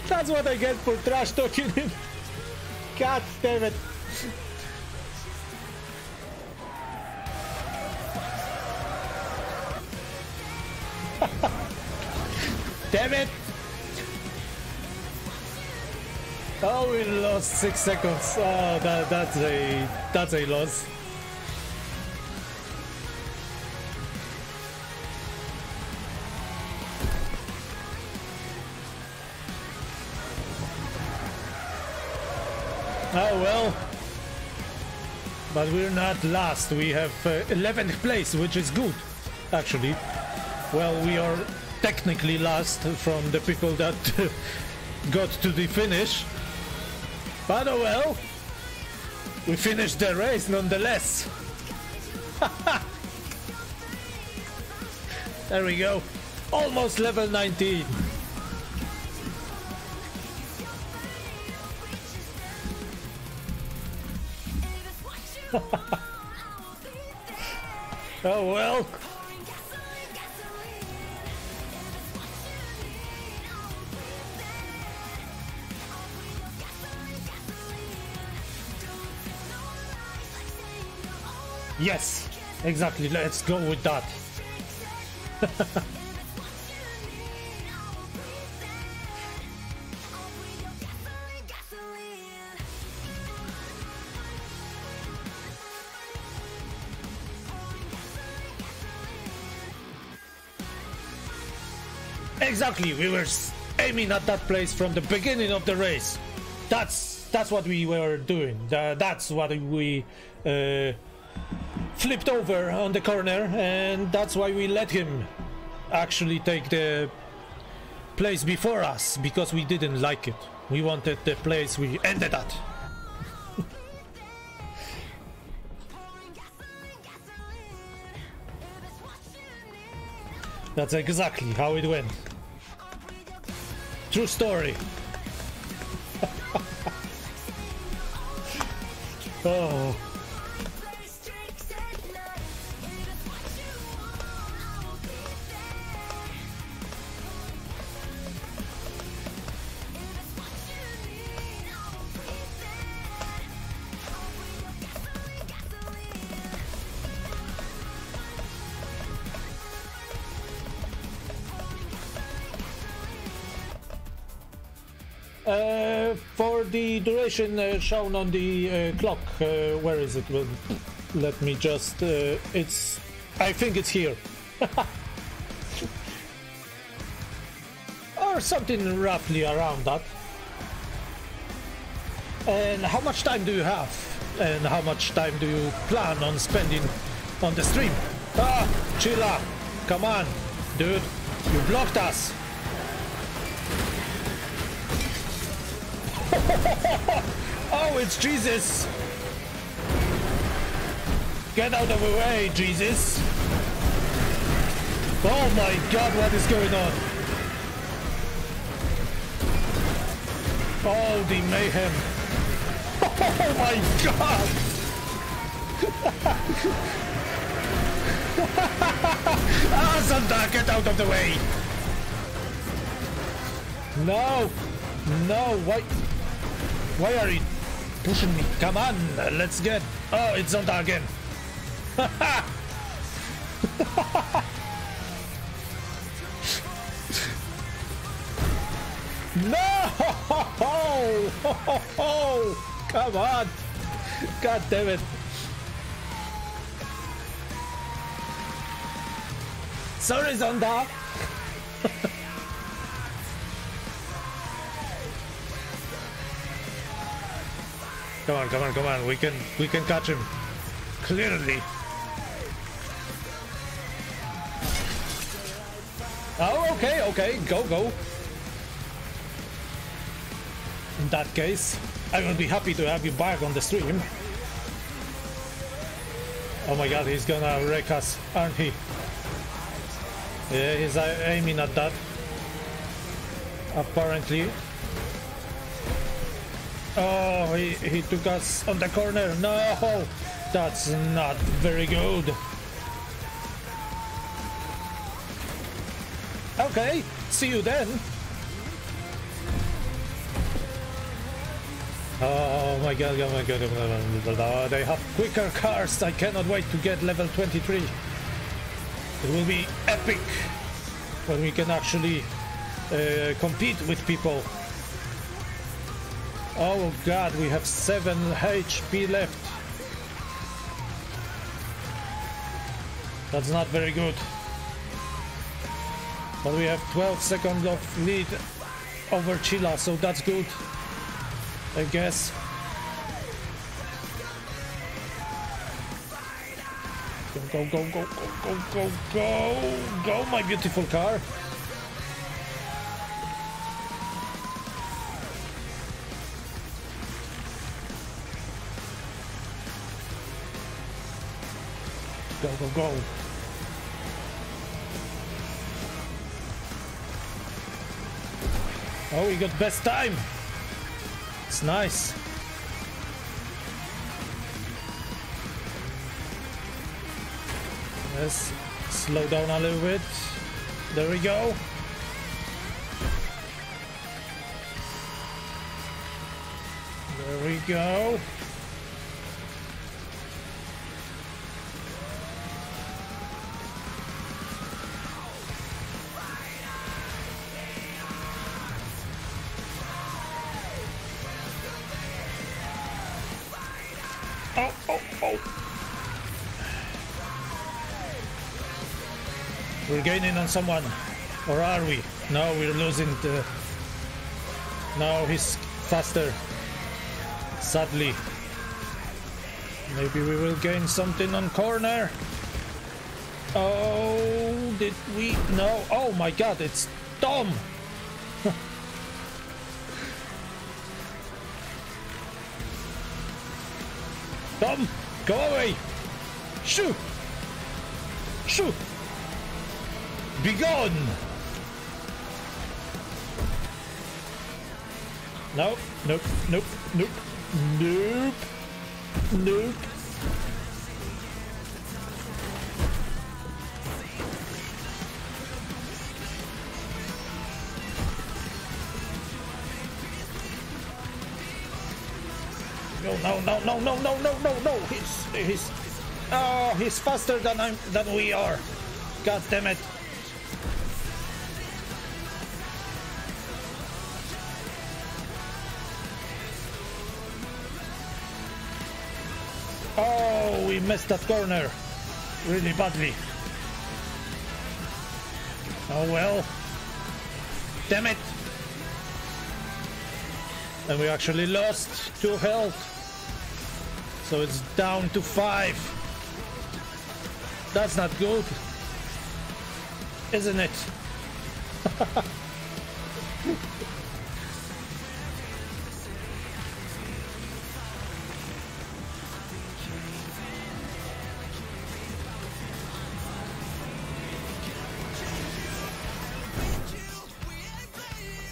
That's what I get for trash talking him. God damn it. Damn it. Oh, we lost six seconds. Oh, that, that's a that's a loss. Oh well, but we're not last. We have uh, eleventh place, which is good, actually. Well, we are technically last from the people that got to the finish. But oh well, we finished the race nonetheless. There we go, almost level nineteen. Oh well. Yes, exactly. Let's go with that. Exactly, we were aiming at that place from the beginning of the race. That's that's what we were doing. Uh, that's what we uh, flipped over on the corner, and that's why we let him actually take the place before us, because we didn't like it. We wanted the place we ended at. That's exactly how it went. True story. Oh. Uh, for the duration uh, shown on the uh, clock, uh, where is it? Well, let me just. Uh, it's. I think it's here, or something roughly around that. And how much time do you have? And how much time do you plan on spending on the stream? Ah, chill out! Come on, dude! You blocked us. Oh, it's Jesus! Get out of the way, Jesus! Oh my God, what is going on? Oh, the mayhem! Oh my God! Ah, Zonda, get out of the way! No! No, why? Why are you pushing me? Come on, let's get... Oh, it's Zonda again. No! Come on. God damn it. Sorry, Zonda. Come on, come on, come on, we can we can catch him. Clearly. Oh, okay, okay, go, go. In that case, I will be happy to have you back on the stream. Oh my god, he's gonna wreck us, aren't he? Yeah, he's aiming at that. Apparently. Oh, he, he took us on the corner. No! That's not very good. Okay, see you then. Oh my god, oh my god, oh, they have quicker cars. I cannot wait to get level twenty-three. It will be epic when we can actually uh, compete with people. Oh god, we have seven H P left. That's not very good. But we have twelve seconds of lead over Chila, so that's good, I guess. Go, go, go, go, go, go, go, go, my beautiful car. Go, go, go. Oh, we got best time. It's nice. Let's slow down a little bit. There we go. There we go. We're gaining on someone, or are we? No, we're losing the... No, he's faster, sadly. Maybe we will gain something on corner. Oh, did we? No, oh my god, it's Tom! Tom, go away! Shoo! Shoo! Be gone! No, nope, nope, nope, nope, nope. No, no, no, no, no, no, no, no, no. He's, he's, oh, he's faster than I'm, than we are. God damn it. Oh, we missed that corner really badly. Oh well. Damn it. And we actually lost two health. So it's down to five. That's not good, isn't it?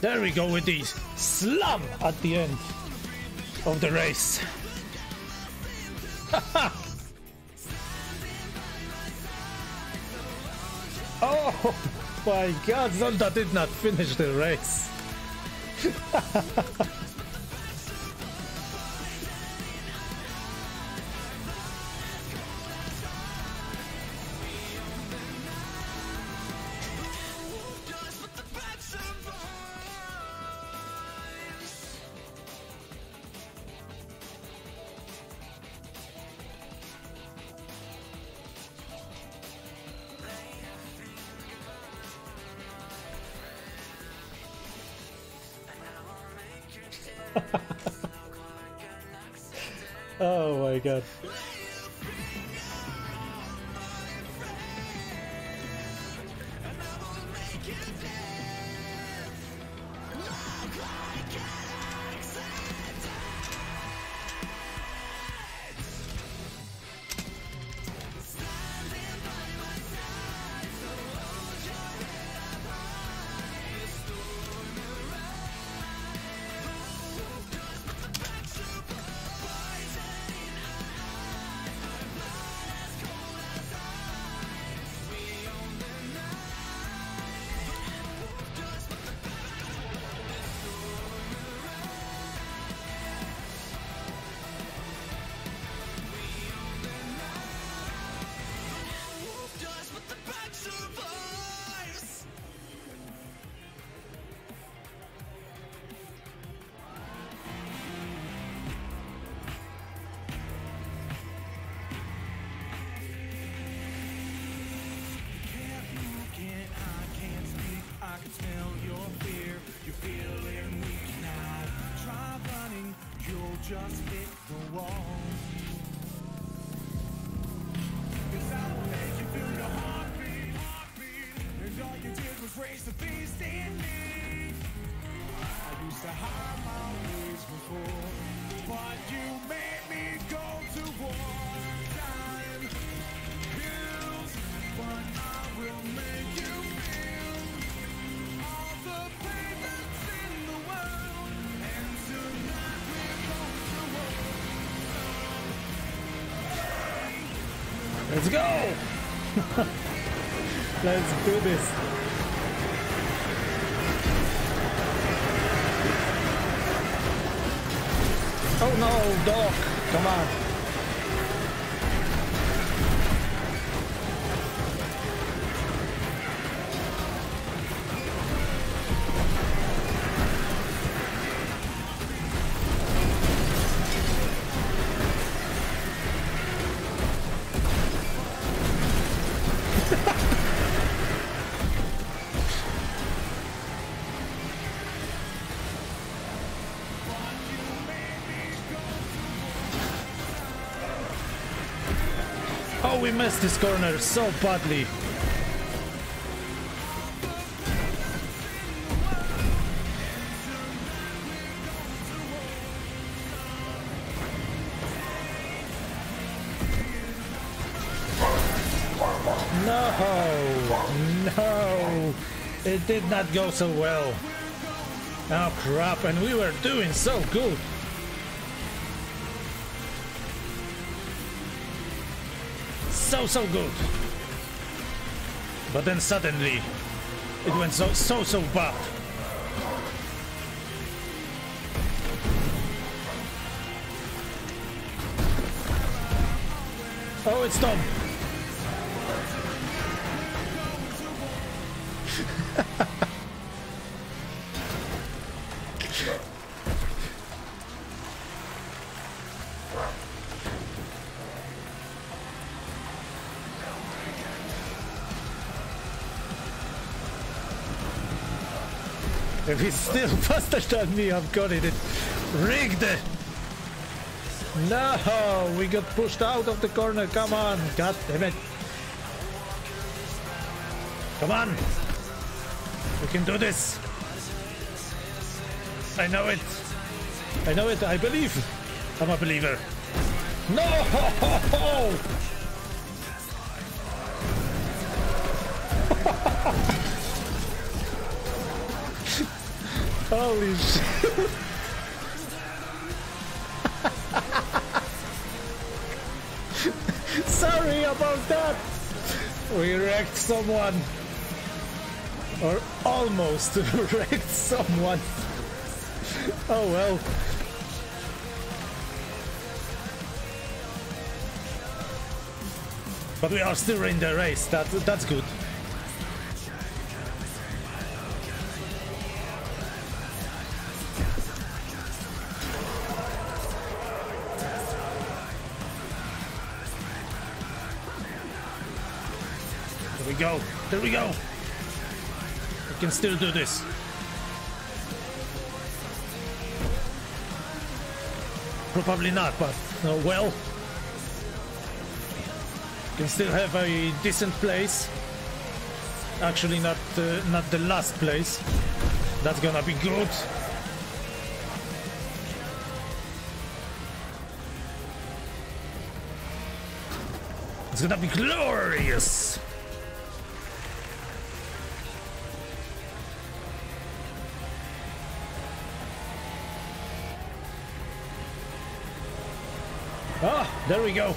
There we go with the slam at the end of the race. Oh my god, Zonda did not finish the race. God. just hit the wall. Cause I will make you feel your heartbeat, heartbeat. And all you did was raise the beast in me. I used to hide my ways before, but you made me go to war. Time heals, but I will make you feel all the pain that's in the world. And tonight we're going to war. Let's go! Let's do this. Oh no, dog! Come on! We missed this corner so badly. No, no, it did not go so well. Oh crap, and we were doing so good. So so good, but then suddenly it went so so so bad. Oh, it's Tom. If he's still faster than me, I've got it. It rigged it. No, we got pushed out of the corner. Come on, god damn it. Come on. We can do this. I know it. I know it. I believe. I'm a believer. No! Ho, ho, ho! Holy shit. Sorry about that. We wrecked someone. Or almost wrecked someone. Oh well. But we are still in the race. That, that's good. Go. There we go. We can still do this. Probably not, but uh, well, we can still have a decent place. Actually, not uh, not the last place. That's gonna be good. It's gonna be glorious. Ah, there we go.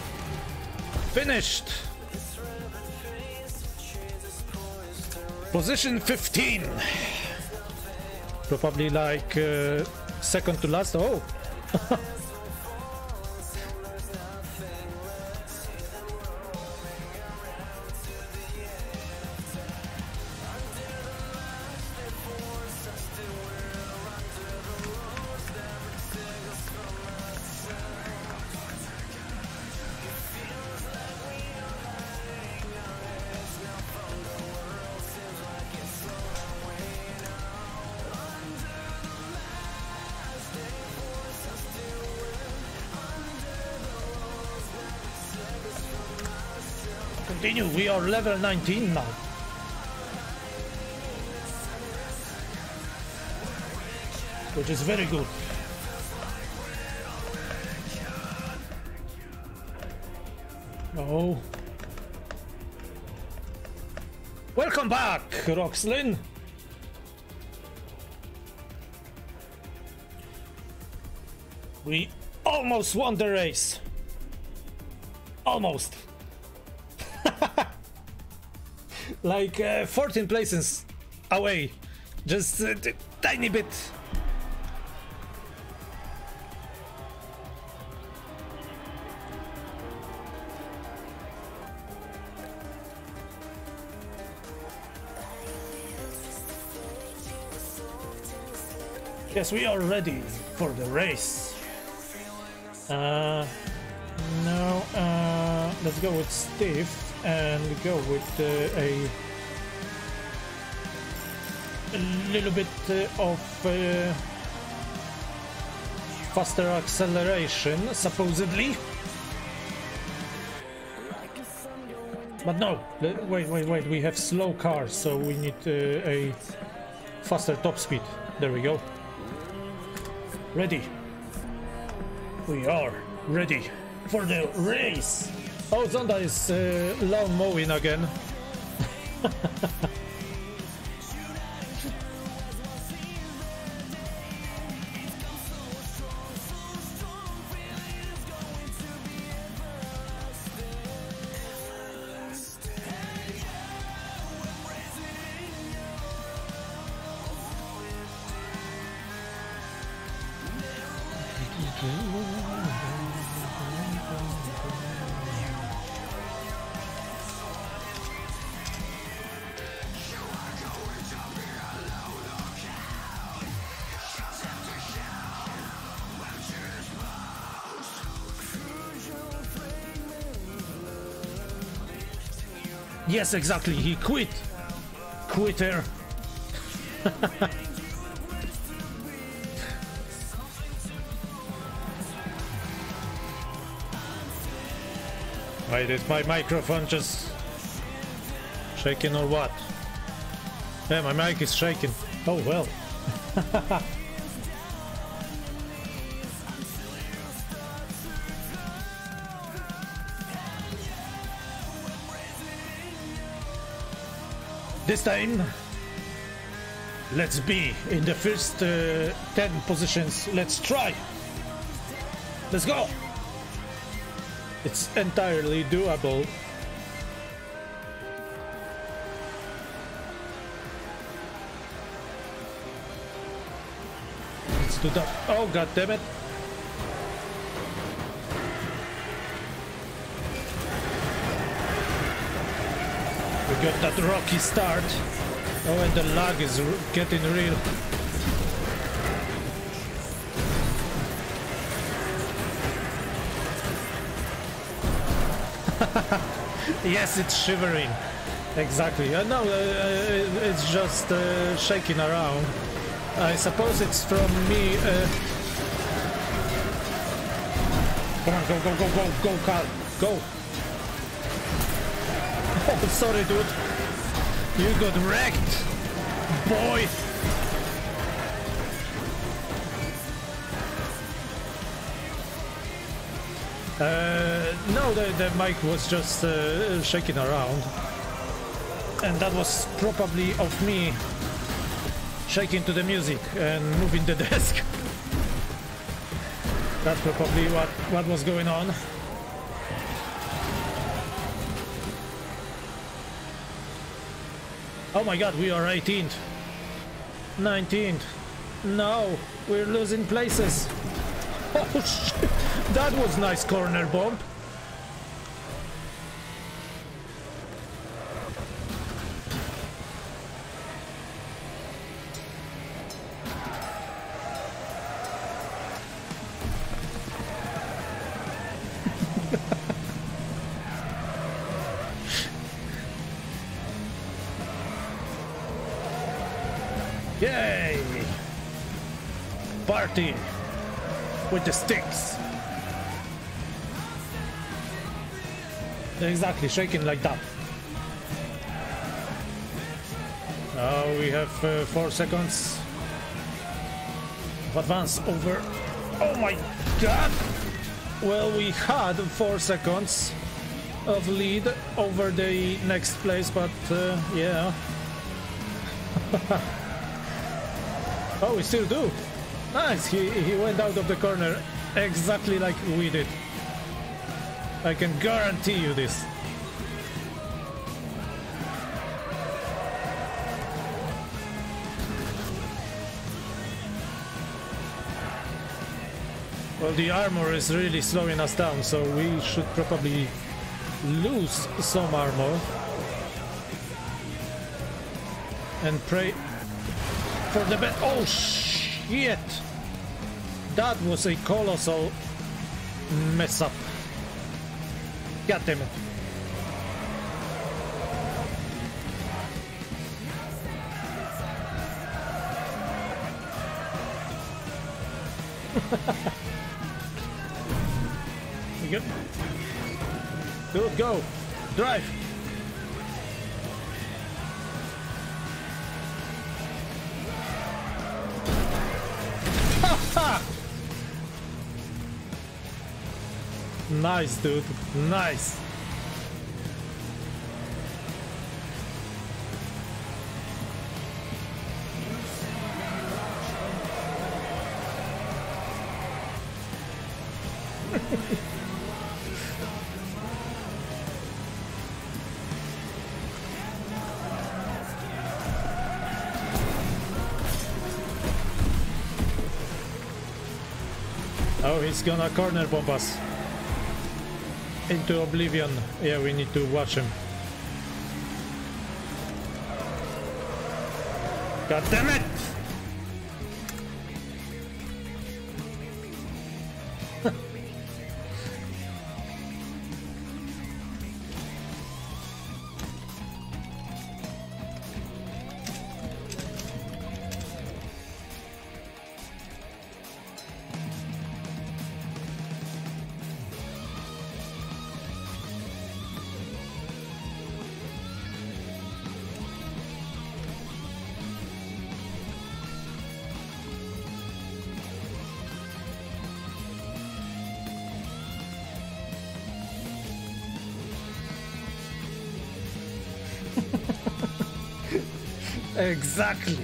Finished. Position fifteen. Probably like uh, second to last. Oh. continue. We are level nineteen now. Which is very good. No. Welcome back, Roxlyn. We almost won the race. Almost. Like uh, fourteen places away. Just a tiny bit. Yes, we are ready for the race. Uh, now uh, let's go with Steve and go with uh, a, a little bit uh, of uh, faster acceleration, supposedly. But no, wait, wait, wait. We have slow cars, so we need uh, a faster top speed. There we go. Ready. We are ready for the race. Oh, Zonda is uh, lawn mowing again. Yes, exactly. He quit. Quitter. Why did my microphone just shaking or what? Yeah, my mic is shaking. Oh well. This time, let's be in the first uh, ten positions. Let's try. Let's go. It's entirely doable. Let's do that. Oh, god damn it. Got that rocky start. Oh, and the lag is getting real. Yes, it's shivering. Exactly. Uh, no, uh, it's just uh, shaking around. I suppose it's from me. Uh... Come on, go, go, go, go, go, Carl, go. Oh, sorry, dude. You got wrecked, boy. Uh, no, the, the mic was just uh, shaking around. And that was probably of me shaking to the music and moving the desk. That's probably what, what was going on. Oh my god, we are eighteenth, nineteenth, no, we're losing places. Oh shit, that was nice corner bump. With the sticks. Exactly, shaking like that. Now we have uh, four seconds of advance over. Oh my god! Well, we had four seconds of lead over the next place, but uh, yeah. Oh, we still do. Nice, he, he went out of the corner exactly like we did. I can guarantee you this. Well, the armor is really slowing us down, so we should probably lose some armor and pray for the best. Oh shit! That was a colossal mess up. God damn it. Good. Good, go. Drive. Nice, dude. Nice. Oh, he's gonna corner bomb us into oblivion. Yeah, we need to watch him. God damn it! Exactly.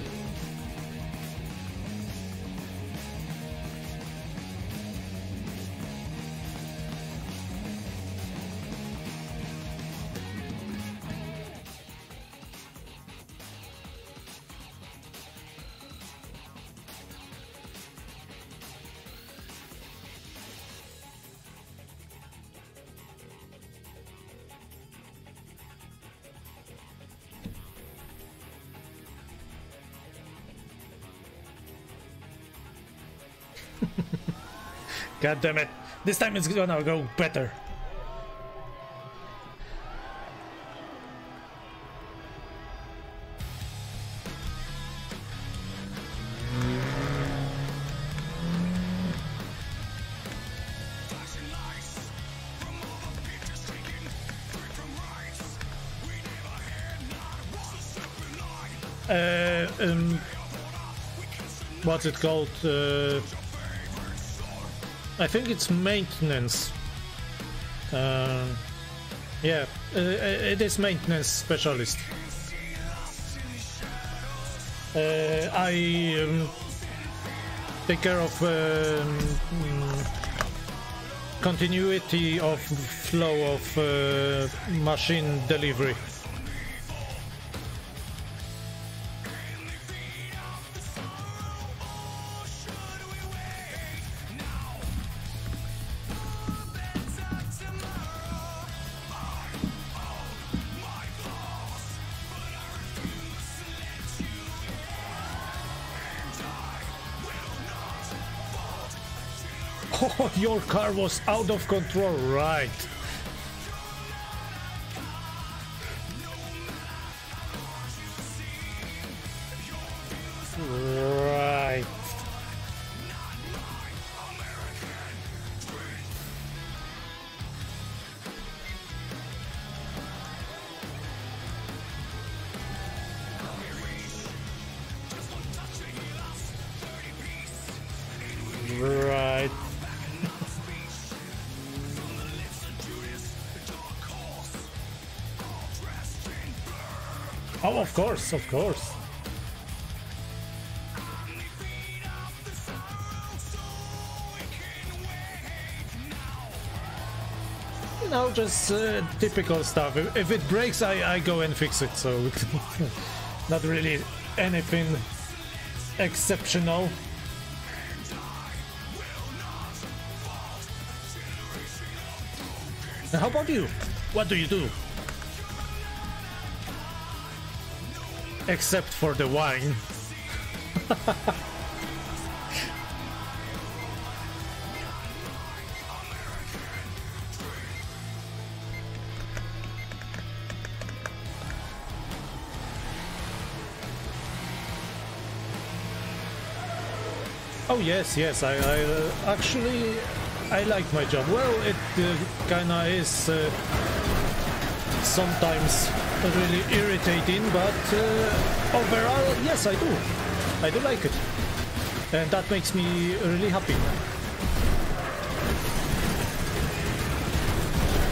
God damn it. This time it's gonna go better. Uh, um, what's it called? Uh, I think it's maintenance. Uh, yeah, uh, it is maintenance specialist. Uh, I um, take care of um, continuity of flow of uh, machine delivery. Your car was out of control, right? Right. Oh, of course, of course. You know, just uh, typical stuff. If, if it breaks, I, I go and fix it, so not really anything exceptional. Now, how about you? What do you do? Except for the wine. Oh yes, yes, I, I uh, actually I like my job. Well, it uh, kinda is uh, sometimes really irritating, but uh, overall, yes, I do. I do like it. And that makes me really happy.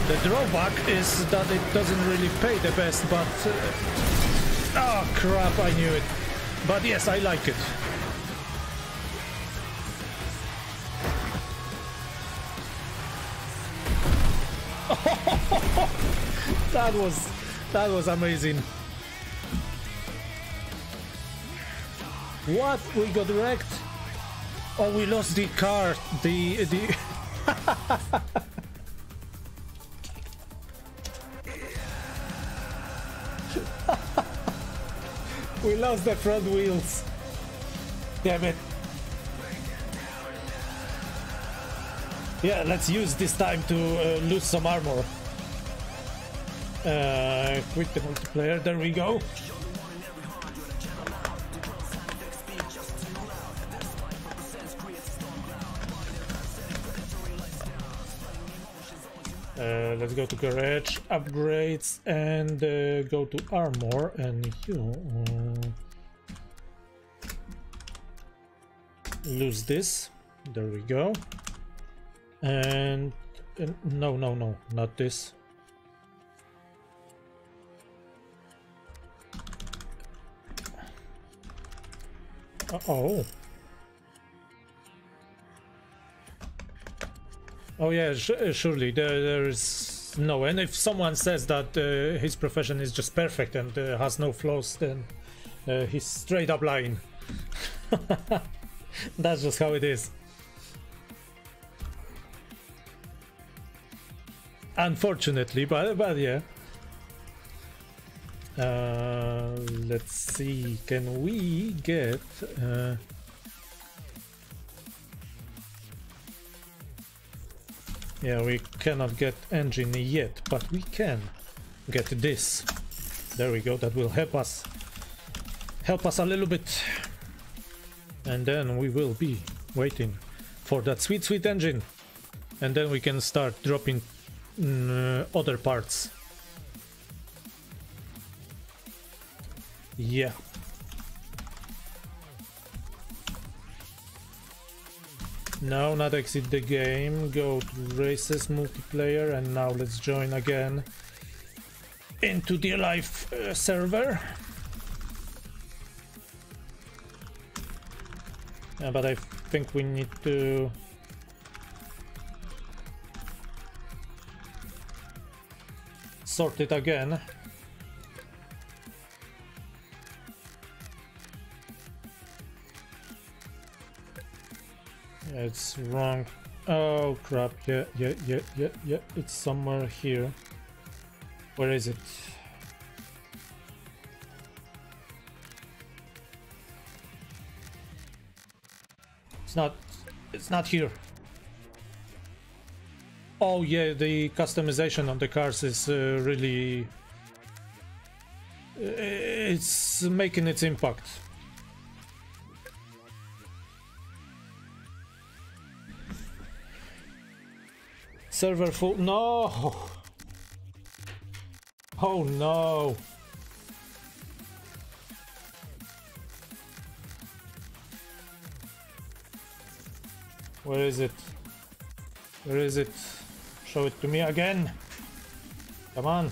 The drawback is that it doesn't really pay the best, but... Uh, oh crap, I knew it. But yes, I like it. That was, that was amazing. What? We got wrecked? Oh, we lost the car. The... the We lost the front wheels. Damn it. Yeah, let's use this time to uh, lose some armor. Uh, quit the multiplayer, there we go. Uh, let's go to garage, upgrades, and uh, go to armor, and you uh, lose this, there we go. And uh, no, no, no, not this. Uh-oh. Oh yeah, surely there, there is no, and if someone says that uh, his profession is just perfect and uh, has no flaws, then uh, he's straight up lying. That's just how it is. Unfortunately, but, but yeah. Uh, let's see, can we get uh... yeah, we cannot get engine yet, but we can get this, there we go, that will help us help us a little bit, and then we will be waiting for that sweet sweet engine, and then we can start dropping uh, other parts. Yeah. No, not exit the game. Go to races, multiplayer, and now let's join again into the live uh, server. Yeah, but I think we need to... sort it again. It's wrong. Oh crap, yeah, yeah, yeah, yeah, yeah, it's somewhere here. Where is it? It's not, it's not here. Oh yeah, the customization on the cars is uh, really... it's making its impact. Server full. No! Oh no! Where is it? Where is it? Show it to me again! Come on!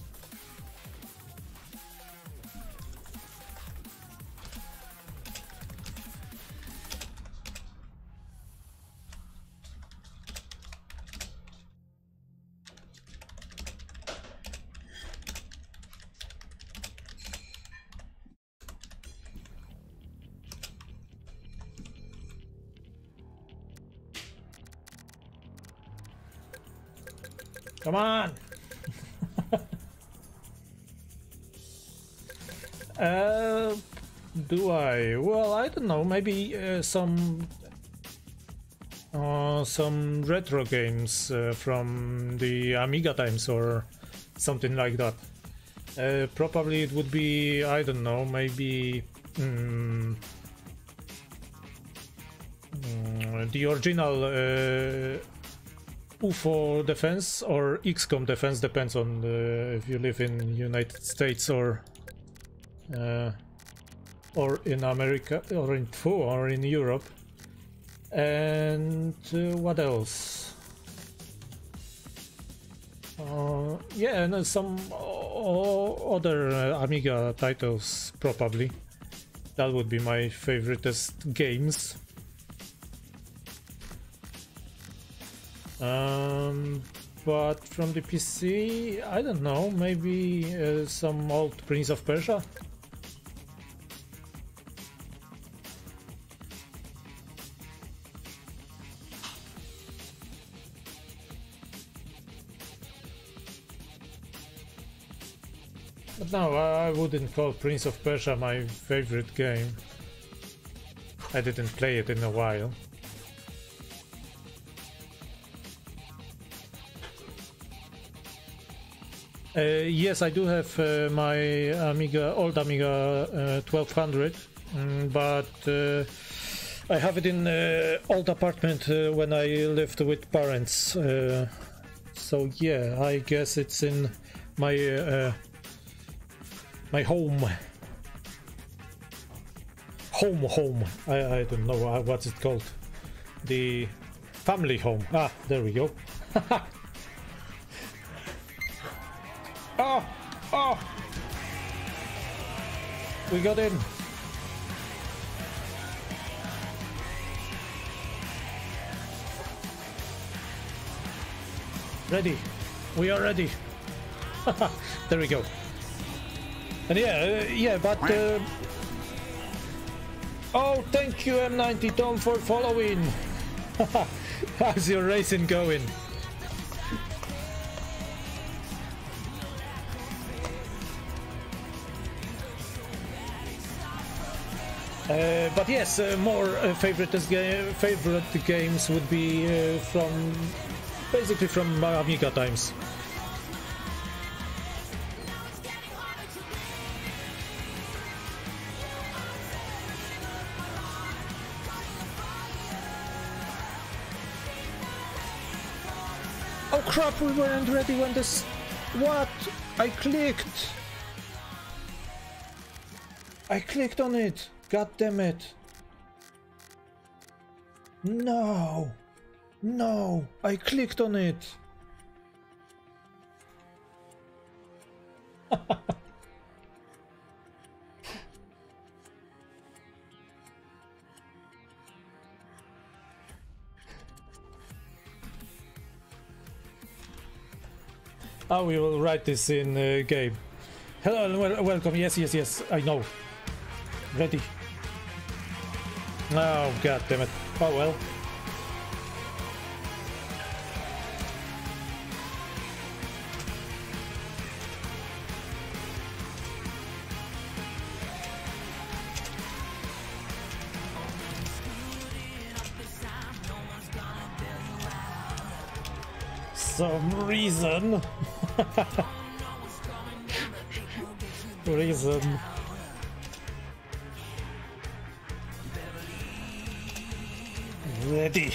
Come on! uh, do I? Well, I don't know. Maybe uh, some uh, some retro games uh, from the Amiga times or something like that. Uh, probably it would be, I don't know, maybe um, the original uh, U F O defense or X COM defense, depends on uh, if you live in United States or uh, or in America or in or in Europe. And uh, what else? Uh, yeah, and some other uh, Amiga titles probably. That would be my favoritest games. Um, but from the P C, I don't know, maybe uh, some old Prince of Persia? But no, I wouldn't call Prince of Persia my favorite game. I didn't play it in a while. Uh, yes, I do have uh, my Amiga, old Amiga uh, twelve hundred, um, but uh, I have it in uh, old apartment uh, when I lived with parents. Uh, so yeah, I guess it's in my uh, my home, home home. I, I don't know what's it called. The family home. Ah, there we go. Oh! Oh! We got in! Ready! We are ready! There we go! And yeah, uh, yeah, but... Uh... Oh, thank you M ninety Tom for following! How's your racing going? Uh, but yes, uh, more uh, favorite, ga favorite games would be uh, from basically from Amiga times. Oh crap, we weren't ready when this... What? I clicked! I clicked on it! God damn it. No. No. I clicked on it. Oh, we will write this in uh, game. Hello and wel welcome. Yes, yes, yes. I know. Ready. Oh, god damn it. Oh well. Some reason. Reason. Ready.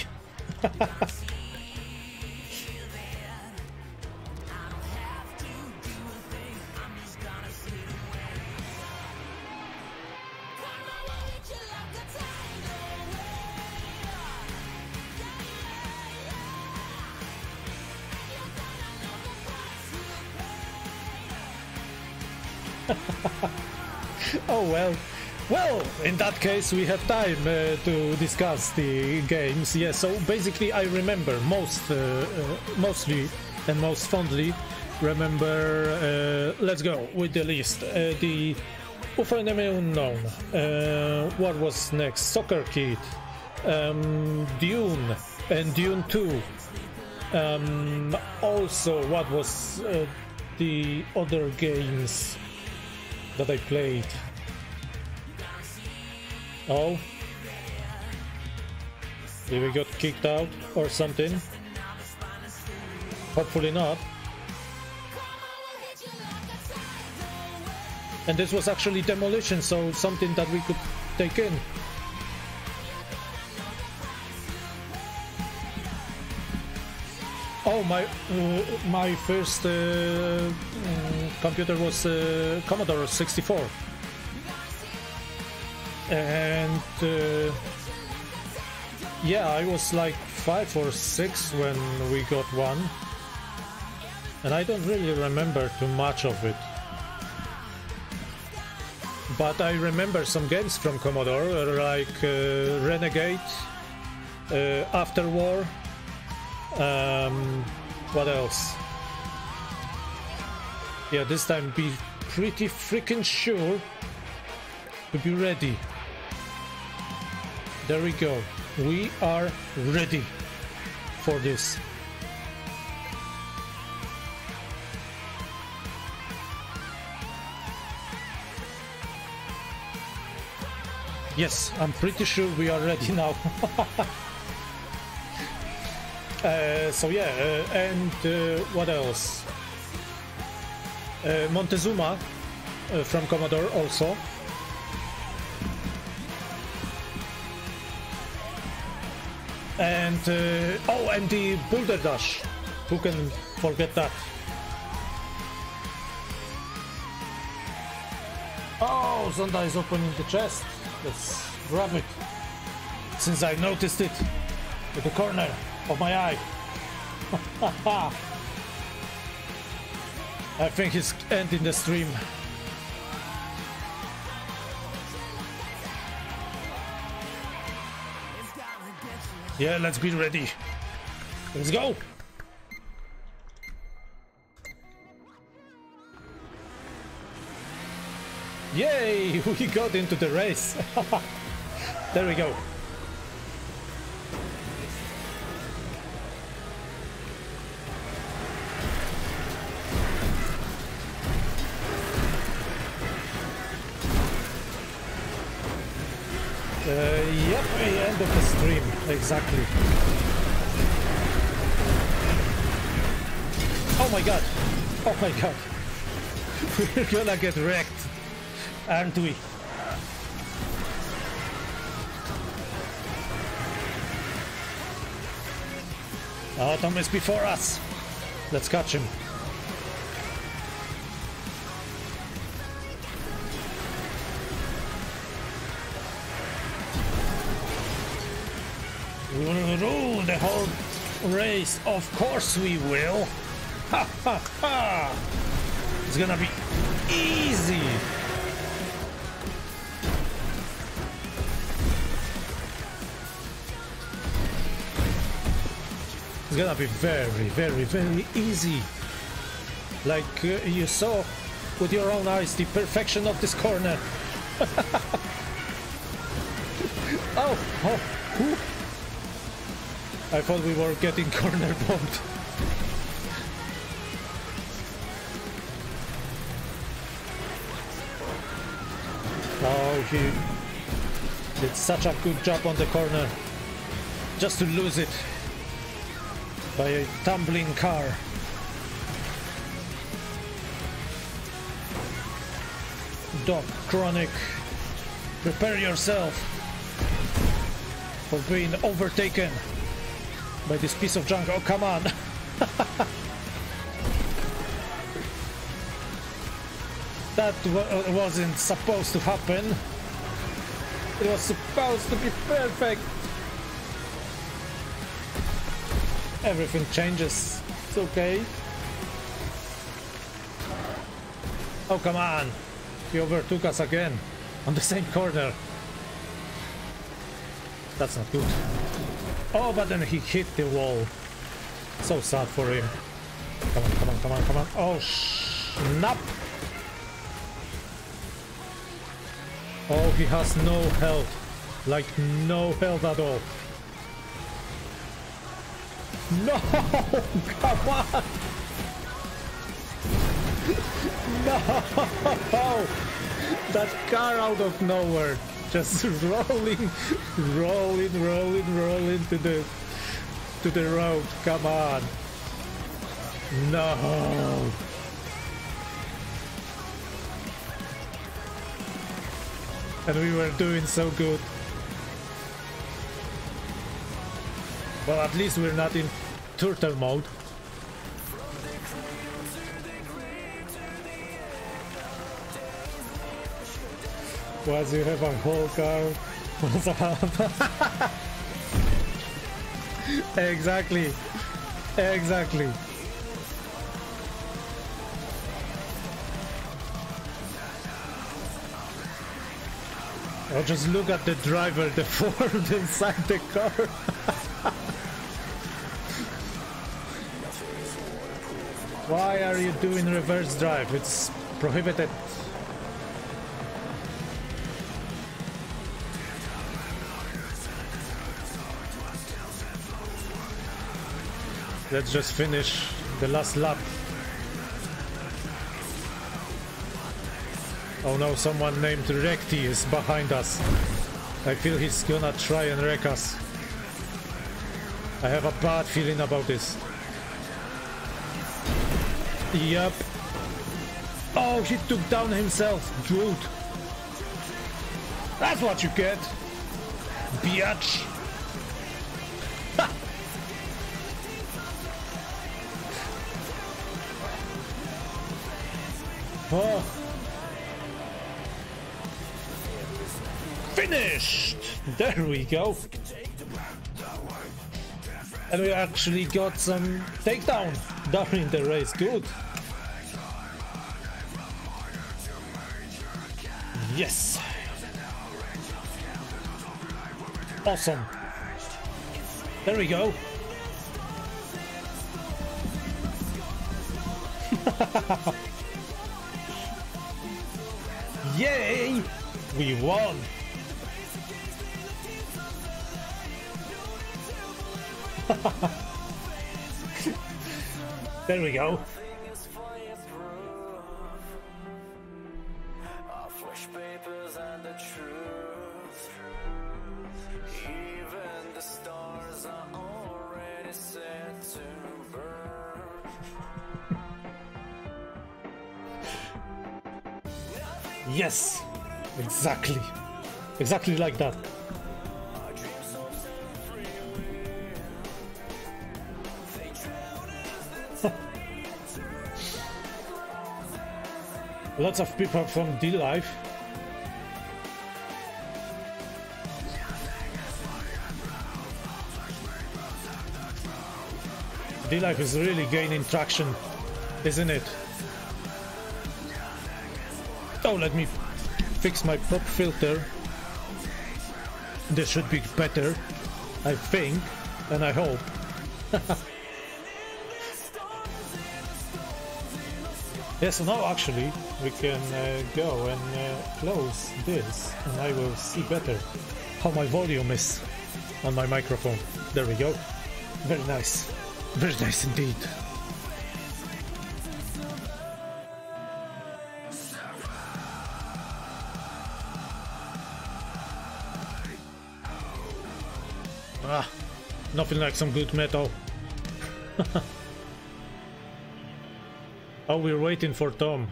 Oh well. Well, in that case we have time uh, to discuss the games. Yeah, so basically I remember most, uh, uh, mostly and most fondly remember, uh, let's go with the list, uh, the U F O Enemy Unknown, uh, what was next, Soccer Kid, um, Dune and Dune two, um, also what was uh, the other games that I played. Oh, did we got kicked out or something? Hopefully not. And this was actually demolition, so something that we could take in. Oh, my uh, my first uh, um, computer was uh, Commodore sixty-four. And uh, yeah, I was like five or six when we got one, and I don't really remember too much of it, but I remember some games from Commodore, like uh, Renegade, uh, After War, um, what else? Yeah, this time be pretty freaking sure to be ready. There we go. We are ready for this. Yes, I'm pretty sure we are ready now. uh, so yeah, uh, and uh, what else? Uh, Montezuma uh, from Commodore also. And uh, oh, and the Boulder Dash. Who can forget that? Oh, Zonda is opening the chest. Let's grab it. Since I noticed it with the corner of my eye. I think he's ending the stream. Yeah, let's be ready. Let's go. Yay, we got into the race. There we go. Uh, yep, end of the stream, exactly. Oh my god, oh my god. We're gonna get wrecked, aren't we? Oh, Tom is before us. Let's catch him. We will rule the whole race, of course we will. Ha ha ha! It's gonna be easy. It's gonna be very, very, very easy. Like uh, you saw with your own eyes, the perfection of this corner. Oh, oh, who? I thought we were getting corner bombed. Oh, he did such a good job on the corner. Just to lose it by a tumbling car. Doc Chronic, prepare yourself for being overtaken by this piece of junk. Oh, come on. That wasn't supposed to happen. It was supposed to be perfect. Everything changes. It's okay. Oh, come on. He overtook us again on the same corner. That's not good. Oh, but then he hit the wall. So sad for him. Come on, come on, come on, come on. Oh, snap. Oh, he has no health. Like, no health at all. No! Come on! No! That car out of nowhere. Just rolling, rolling, rolling, rolling to the, to the road. Come on. No. And we were doing so good. Well, at least we're not in turtle mode. Once you have a whole car, what's up? Exactly. Exactly. Oh, just look at the driver, the Ford inside the car. Why are you doing reverse drive? It's prohibited. Let's just finish the last lap. Oh no, someone named Rekti is behind us. I feel he's gonna try and wreck us. I have a bad feeling about this. Yep. Oh, he took down himself. Dude. That's what you get. Biatch. Ha! Oh. Finished! There we go. And we actually got some takedown during the race. Good. Yes. Awesome. There we go. Yay! We won. There we go. Yes, exactly, exactly like that. Lots of people from DLive. DLive is really gaining traction, isn't it? Oh, let me fix my pop filter. This should be better, I think, and I hope. Yes, now actually we can uh, go and uh, close this, and I will see better how my volume is on my microphone. There we go. Very nice. Very nice indeed. Ah, nothing like some good metal. Oh, we're waiting for Tom.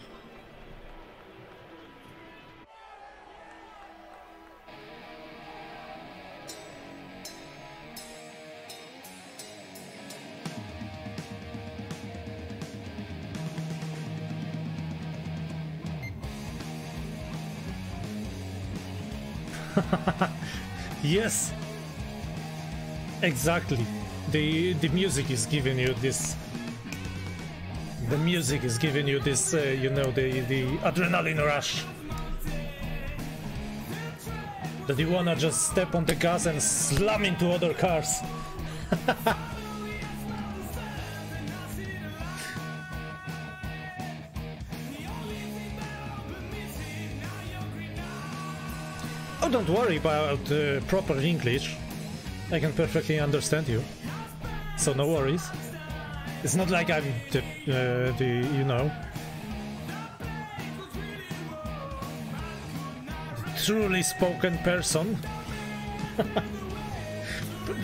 Yes, exactly. The the music is giving you this. The music is giving you this, uh, you know, the, the adrenaline rush. that you wanna just step on the gas and slam into other cars. Oh, don't worry about uh, proper English. I can perfectly understand you, so no worries. It's not like I'm the, uh, the you know, truly spoken person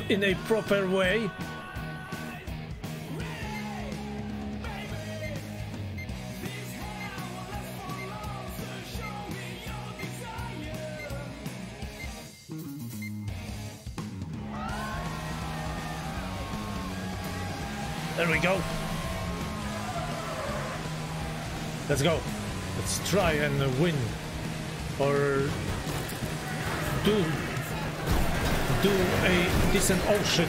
in a proper way. There we go. Let's go. Let's try and win, or do do a decent old shit.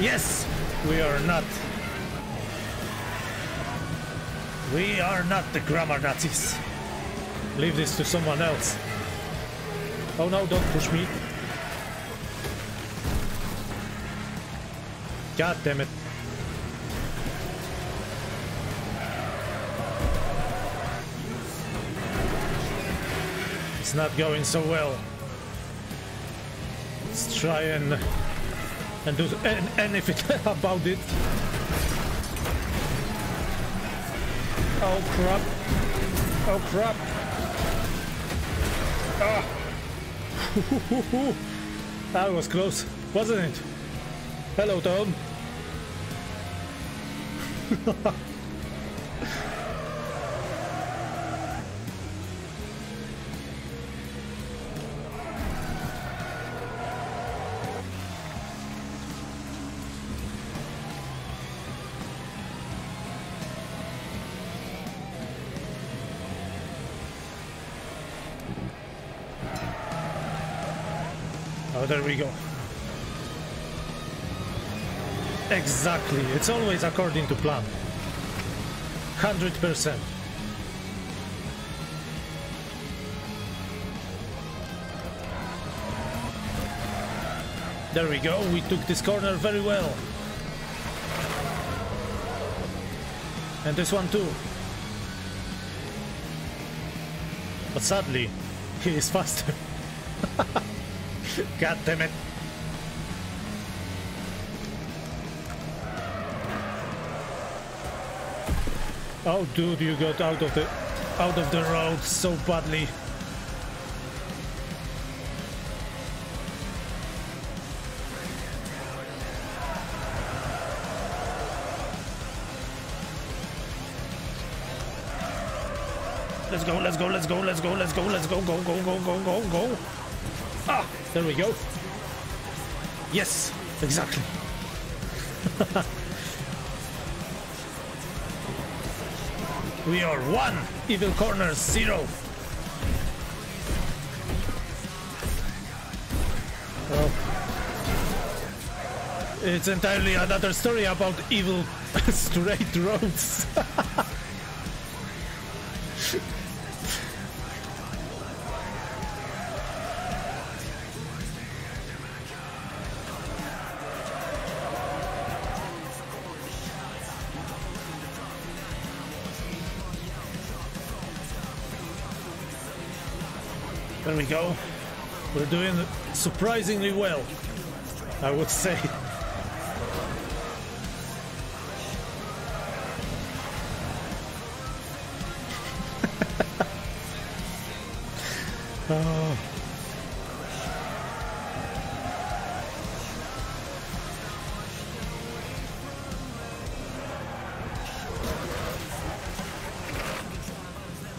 Yes, we are not. We are not the grammar Nazis. Leave this to someone else. Oh no, don't push me. God damn it. It's not going so well. Let's try and and do and, and if it about it. Oh crap. Oh crap. Ah. That was close, wasn't it? Hello, Tom. There we go. Exactly. It's always according to plan. one hundred percent. There we go. We took this corner very well. And this one too. But sadly, he is faster. God damn it. Oh dude, you got out of the out of the road so badly. Let's go, let's go, let's go, let's go, let's go, let's go, go, go, go, go, go, go. Ah, there we go. Yes, exactly. We are one, evil corner zero. Oh. It's entirely another story about evil straight roads. There we go. We're doing surprisingly well, I would say. Oh.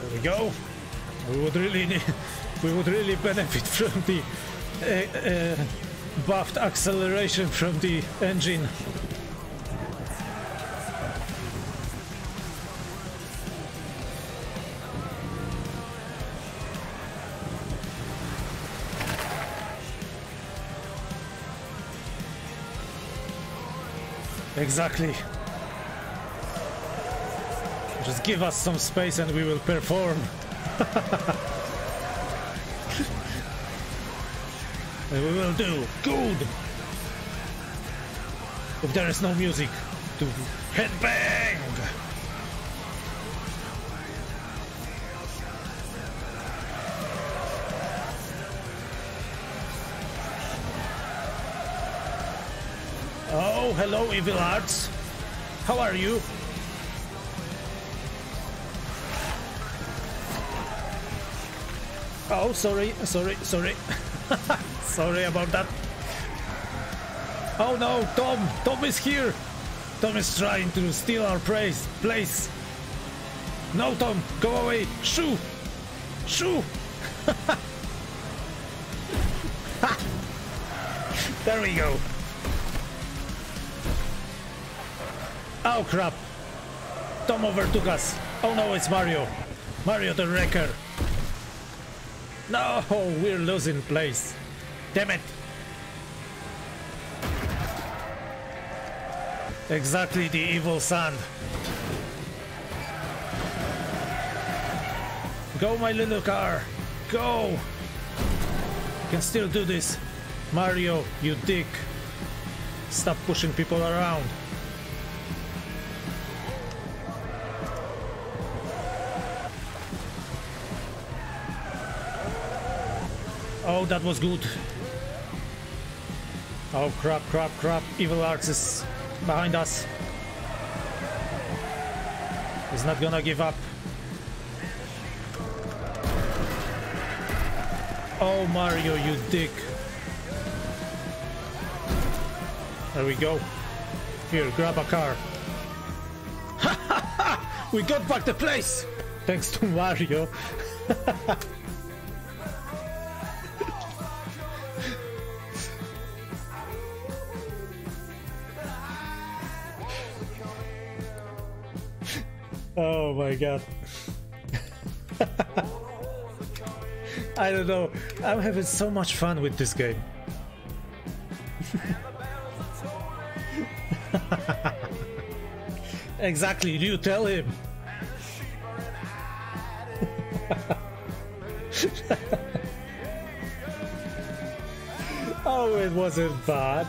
There we go. We would really need. We would really benefit from the uh, uh, buffed acceleration from the engine. Exactly. Just give us some space and we will perform. And we will do good. If there is no music, to headbang. Oh, hello, Evil Arts. How are you? Oh, sorry, sorry, sorry. Sorry about that. Oh no, Tom! Tom is here! Tom is trying to steal our praise, place. No, Tom, go away! Shoo! Shoo! There we go. Oh crap. Tom overtook us. Oh no, it's Mario. Mario the Wrecker. No, we're losing place. Damn it. Exactly the evil sun. Go, my little car. Go. You can still do this. Mario, you dick. Stop pushing people around. Oh, that was good. Oh, crap, crap, crap. Evil Arts is behind us. He's not gonna give up. Oh, Mario, you dick. There we go. Here, grab a car. Ha ha ha! We got back the place! Thanks to Mario. Oh my god. I don't know, I'm having so much fun with this game. Exactly, you tell him. Oh, it wasn't bad.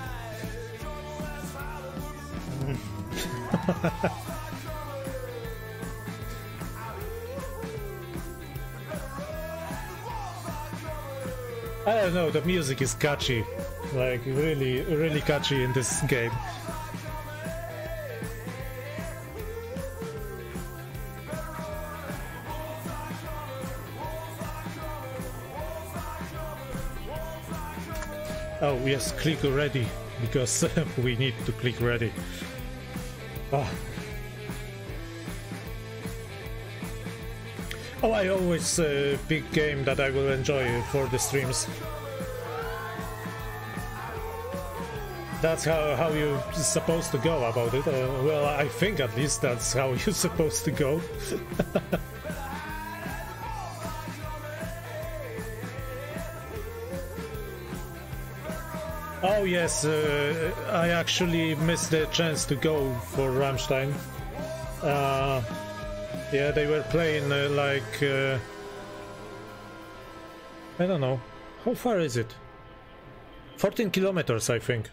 I don't know, the music is catchy, like really, really catchy in this game. Oh yes, click ready, because we need to click ready. Oh. Oh, I always uh, pick game that I will enjoy for the streams. That's how, how you're supposed to go about it. Uh, well, I think at least that's how you're supposed to go. Oh yes, uh, I actually missed the chance to go for Rammstein. Uh, Yeah, they were playing uh, like uh, I don't know, how far is it? fourteen kilometers, I think.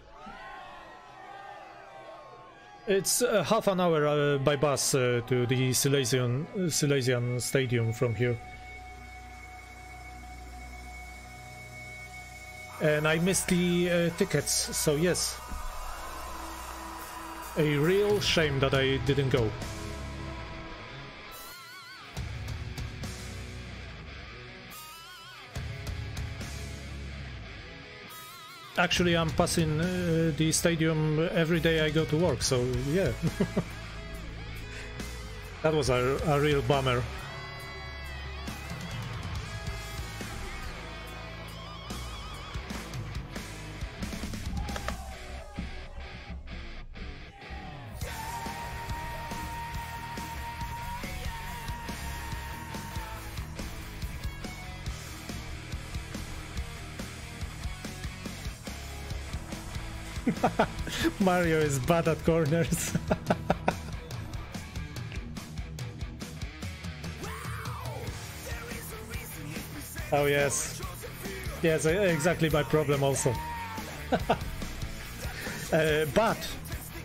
It's uh, half an hour uh, by bus uh, to the Silesian uh, Silesian Stadium from here. And I missed the uh, tickets, so yes. A real shame that I didn't go. Actually, I'm passing uh, the stadium every day I go to work, so yeah. That was a, a real bummer. Mario is bad at corners. Oh yes, yes, exactly my problem also. uh, but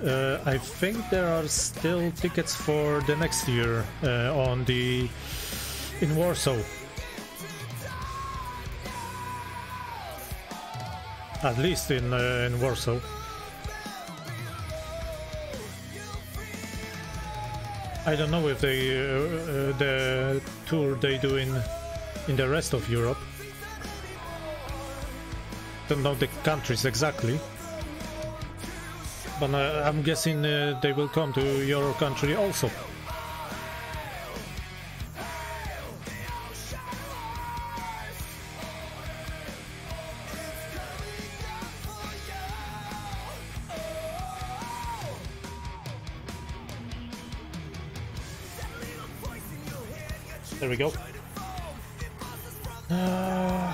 uh, I think there are still tickets for the next year uh, on the in Warsaw. At least in uh, in Warsaw. I don't know if they uh, uh, the tour they do in in the rest of Europe. Don't know the countries exactly, but uh, I'm guessing uh, they will come to your country also. There we go. Uh,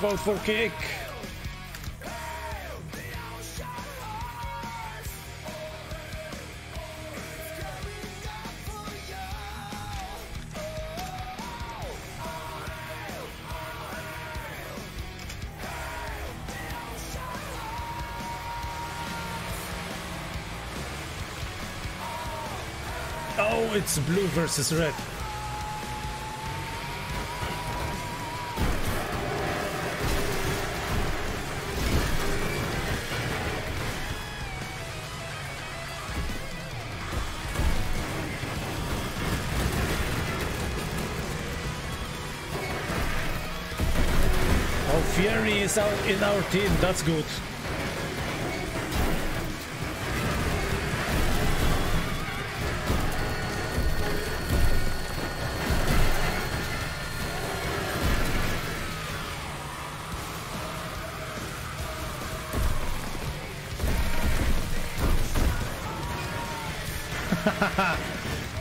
vote for kick. It's blue versus red. Oh, Fury is out in our team. That's good.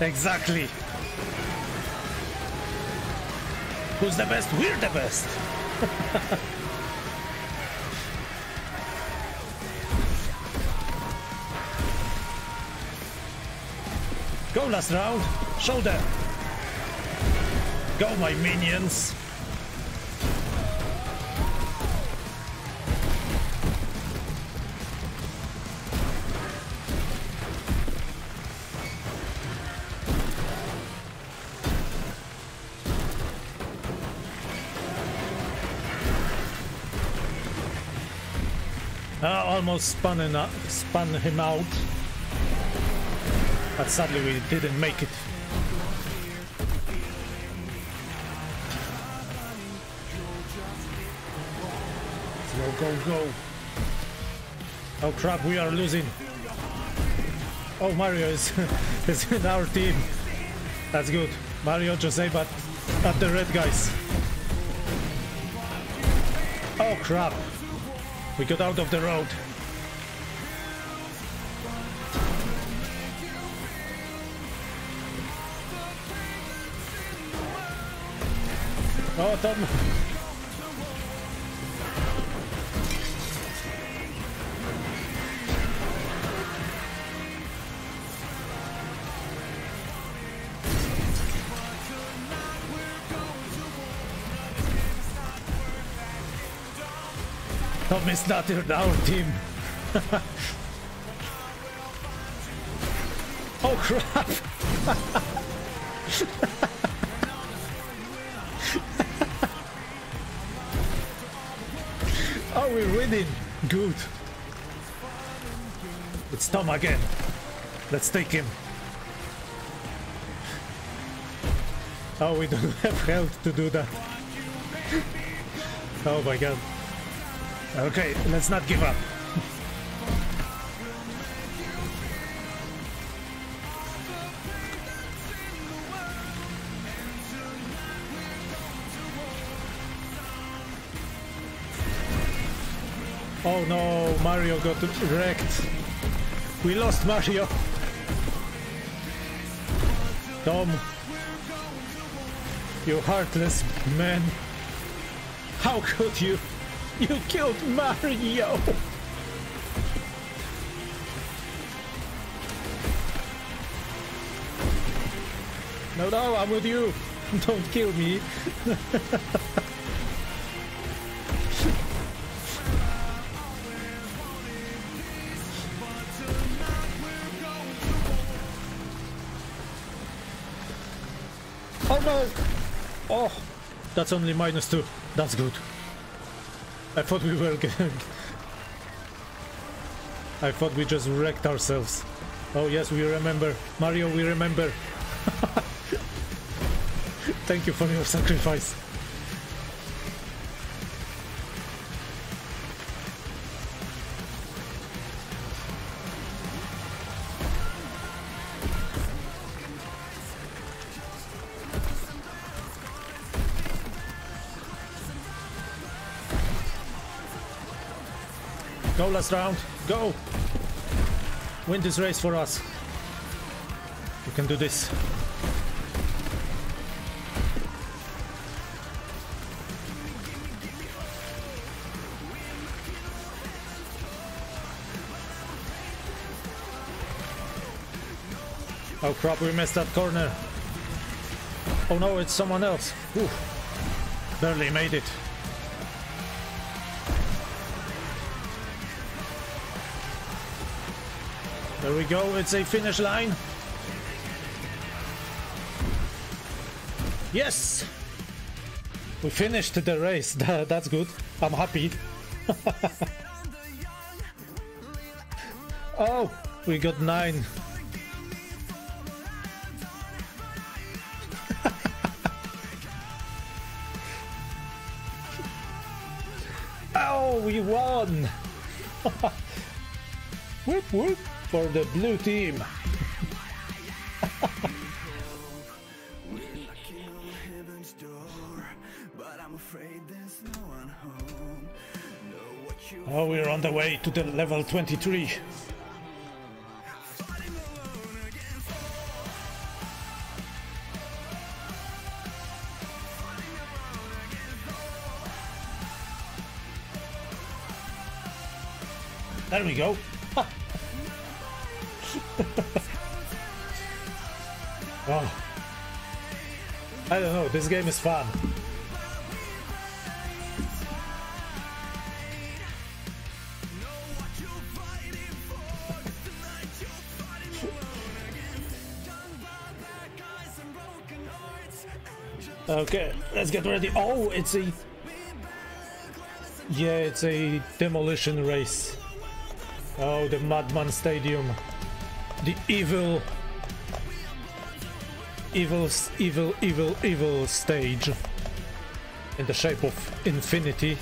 Exactly. Who's the best? We're the best. Go last round. Show them. Go my minions. Almost spun, in, uh, spun him out, but sadly we didn't make it. Go, go, go. Oh crap, we are losing. Oh, Mario is, is in our team. That's good. Mario, Jose, but not the red guys. Oh crap. We got out of the road. Oh, Tom. Tom is not in our team. Oh crap! Oh, we're winning. Good. It's Tom again. Let's take him. Oh, we don't have health to do that. Oh my god. Okay, let's not give up. Oh no, Mario got wrecked. We lost Mario. Tom, you heartless man. How could you? You killed Mario. No, no, I'm with you. Don't kill me. Oh no! Oh, that's only minus two. That's good. I thought we were getting... I thought we just wrecked ourselves. Oh yes, we remember. Mario, we remember. Thank you for your sacrifice. Go last round, go! Win this race for us. You can do this. Oh crap, we missed that corner. Oh no, it's someone else. Whew. Barely made it. There we go, it's a finish line. Yes! We finished the race, that's good. I'm happy. Oh, we got nine. Oh, we won! Whoop whoop! For the blue team. Oh, we're on the way to the level twenty-three. There we go. Oh, I don't know, this game is fun. Okay, let's get ready. Oh, it's a... Yeah, it's a demolition race. Oh, the Madman Stadium. The evil, evil, evil, evil, evil stage in the shape of infinity.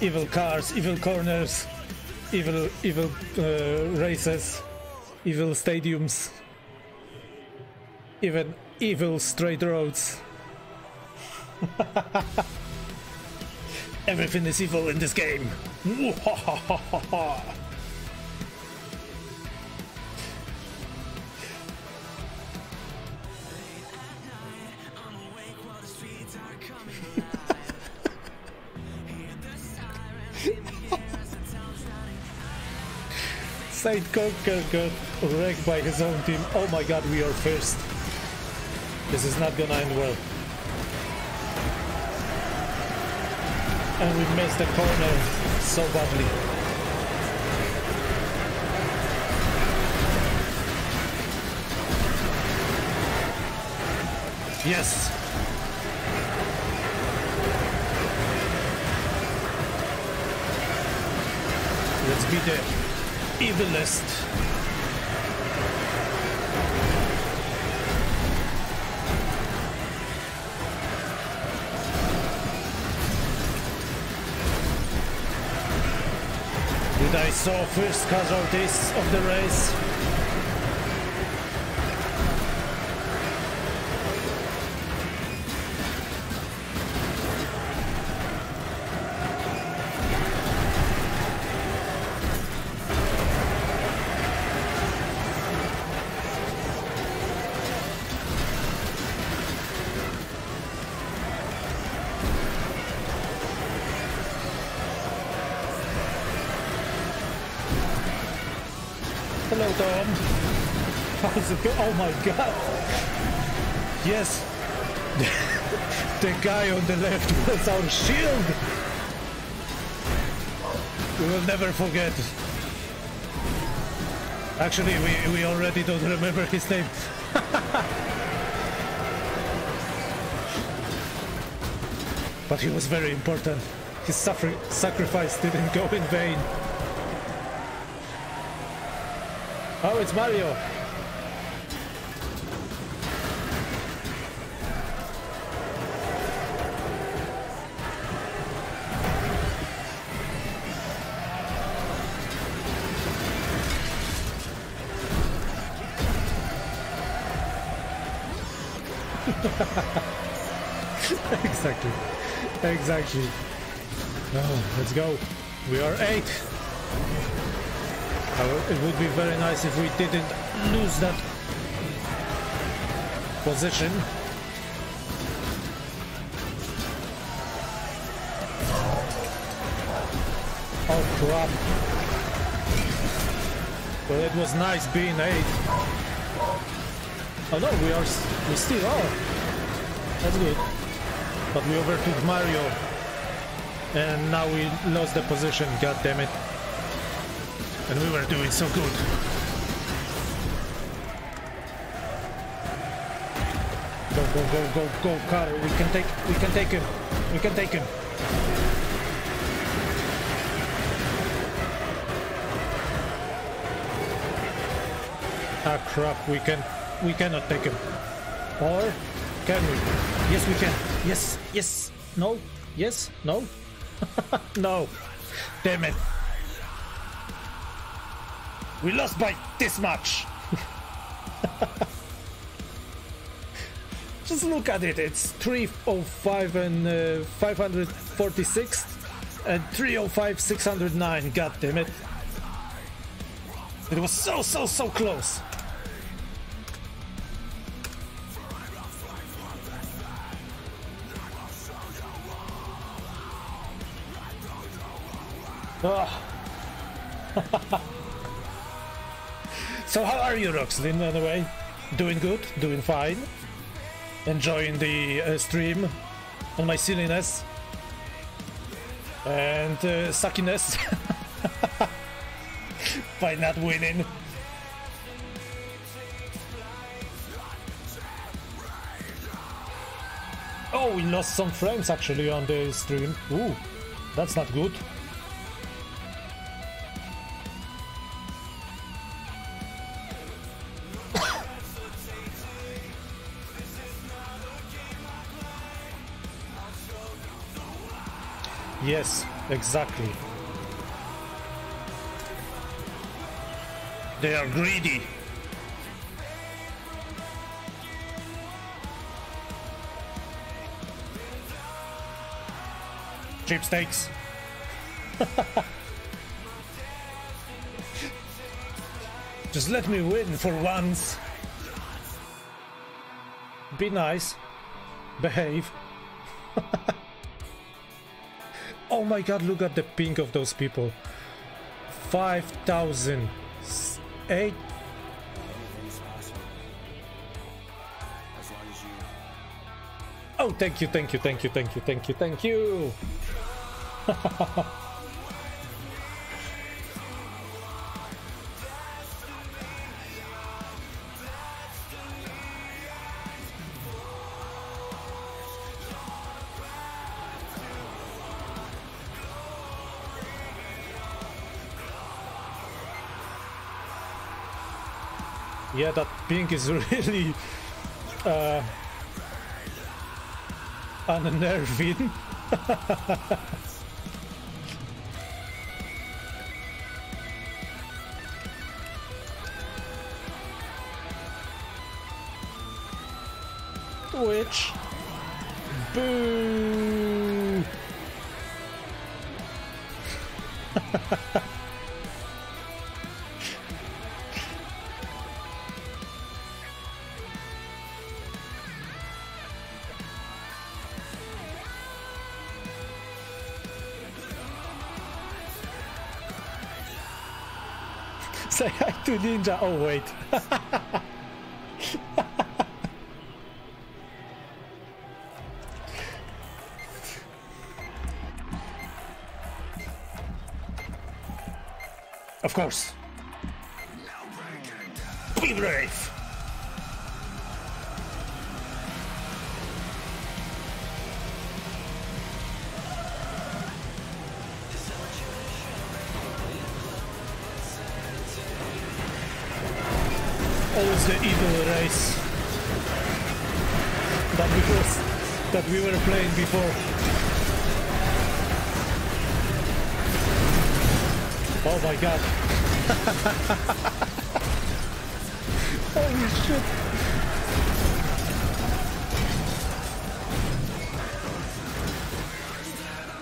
Evil cars, evil corners, evil, evil uh, races, evil stadiums, even evil straight roads. Everything is evil in this game. Conker got wrecked by his own team. Oh my god, we are first. This is not gonna end well. And we missed the corner so badly. Yes! Let's be there. Evilest. I saw first casualties of the race. Oh my god! Yes! The guy on the left was our shield! We will never forget. Actually, we, we already don't remember his name. But he was very important. His suffering, sacrifice didn't go in vain. Oh, it's Mario! Exactly, exactly. Oh, let's go. We are eight. Oh, it would be very nice if we didn't lose that position. Oh crap. Well, it was nice being eight. Oh no, we are, we still are. That's good. But we overtook Mario, and now we lost the position, god damn it. And we were doing so good. Go, go, go, go, go, car, we can take, we can take him, we can take him. Ah crap, we can, we cannot take him. Or, can we? Yes, we can. Yes, yes, no, yes, no, no, damn it. We lost by this much. Just look at it, it's three oh five and uh, five hundred forty-six and three oh five, six hundred nine, god damn it. It was so, so, so close. So how are you, Roxlyn, anyway? Doing good, doing fine, enjoying the uh, stream and my silliness and uh, suckiness by not winning. Oh, we lost some frames actually on the stream. Ooh, that's not good. Yes, exactly. They are greedy. Cheap steaks. Just let me win for once. Be nice. Behave. Oh my god, look at the ping of those people. five thousand. eight. Oh, thank you, thank you, thank you, thank you, thank you, thank you. Yeah, that pink is really uh, unnerving. Twitch. Boo! Say hi to Ninja. Oh, wait. Of course. Be brave. Always the evil race that we was, that we were playing before. Oh my god! Holy shit!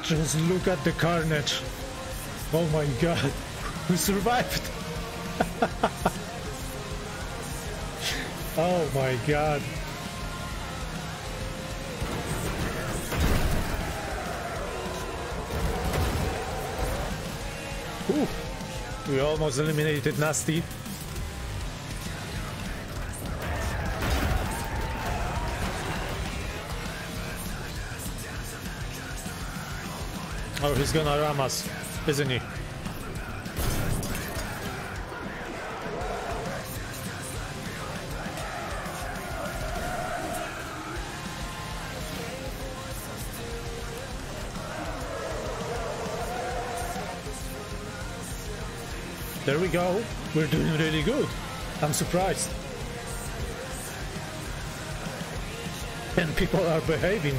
Just look at the carnage! Oh my god! We survived! Oh my god. Ooh, we almost eliminated Nasty. Oh, he's gonna ram us, isn't he? There we go, we're doing really good. I'm surprised. And people are behaving.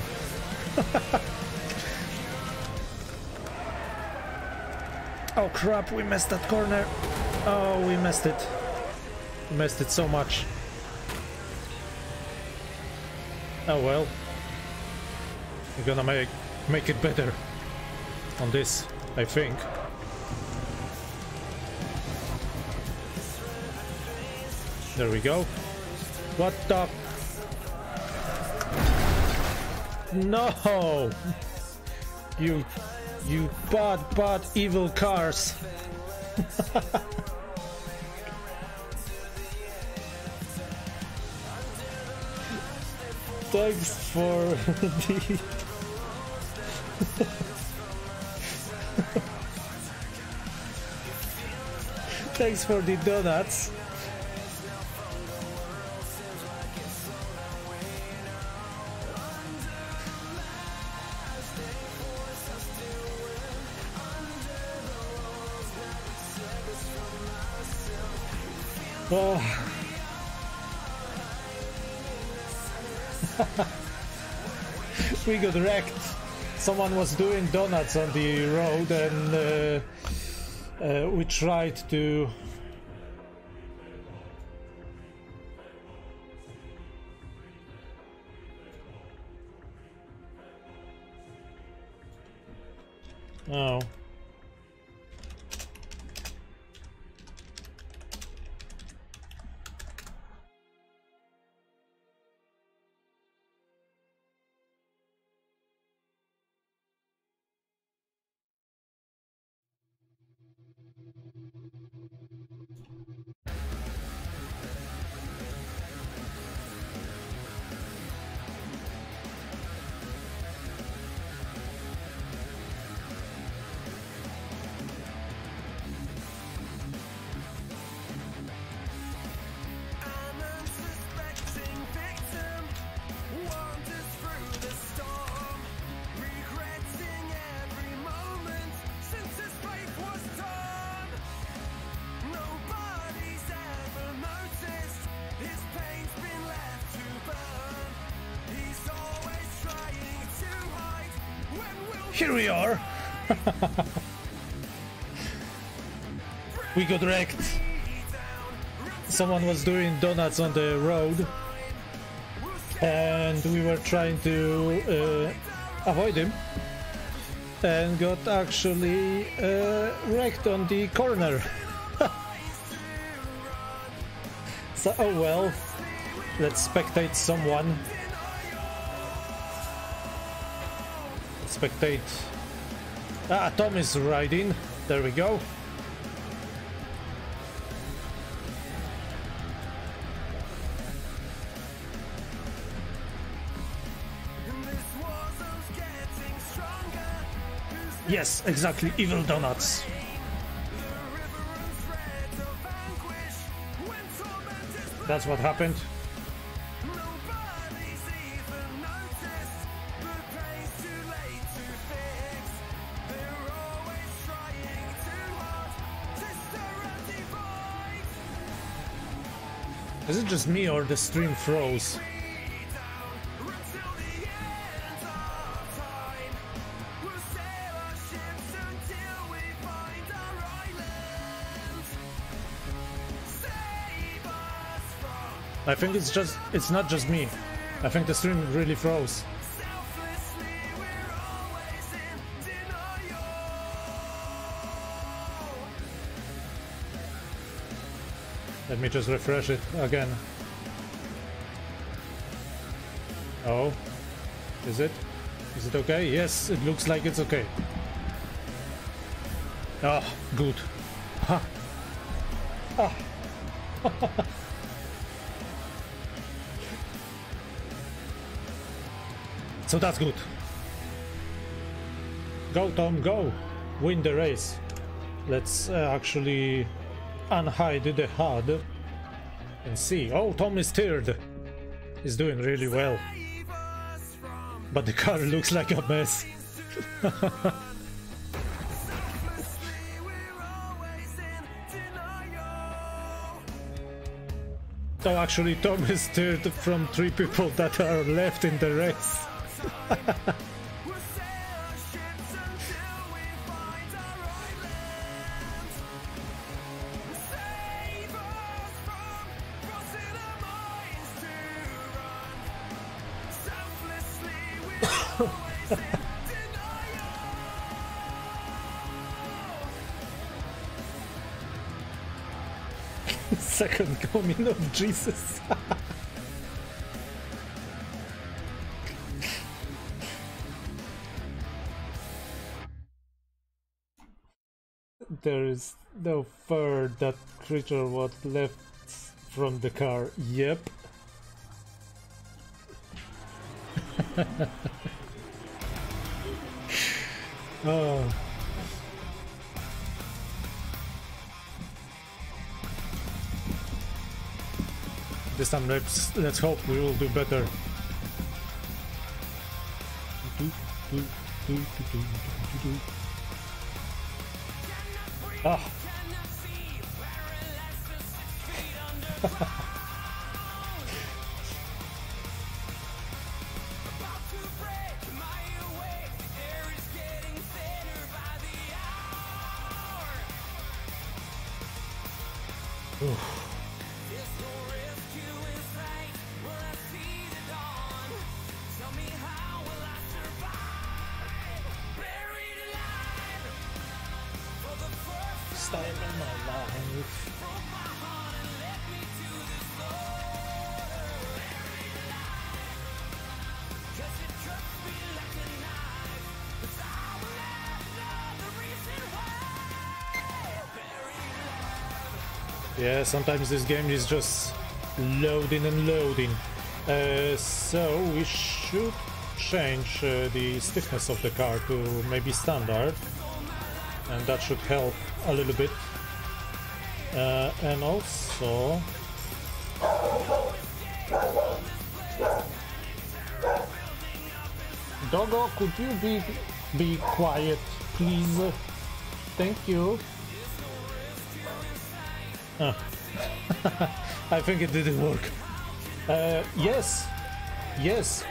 Oh crap, we missed that corner. Oh, we missed it. We missed it so much. Oh well. We're gonna make, make it better on this, I think. There we go. What the? No! You, you bad, bad, evil cars. Thanks for the... Thanks for the donuts. Oh. We got wrecked. Someone was doing donuts on the road and uh, uh, we tried to... Oh. Here we are! We got wrecked. Someone was doing donuts on the road and we were trying to uh, avoid him and got actually uh, wrecked on the corner. So, oh well, let's spectate someone. Spectate. Ah, Tom is riding. There we go. Yes, exactly, evil donuts. That's what happened. Is it just me or the stream froze? I think it's just, it's not just me. I think the stream really froze. Let me just refresh it again. Oh, is it? Is it okay? Yes, it looks like it's okay. Ah, good. Ha. Ah. So that's good. Go, Tom, go! Win the race. Let's uh, actually unhide the H U D and see. Oh, Tom is tiered. He's doing really well. But the car looks like a mess. So actually Tom is tiered from three people that are left in the race. Second coming of Jesus. There is no fur that creature was left from the car. Yep. Oh. This time let's, let's hope we will do better. Ah. Yeah, sometimes this game is just loading and loading. Uh, so we should change uh, the stiffness of the car to maybe standard, and that should help a little bit. Uh, and also... Doggo, could you be, be quiet, please? Thank you. Oh. I think it didn't work. Uh, yes, yes.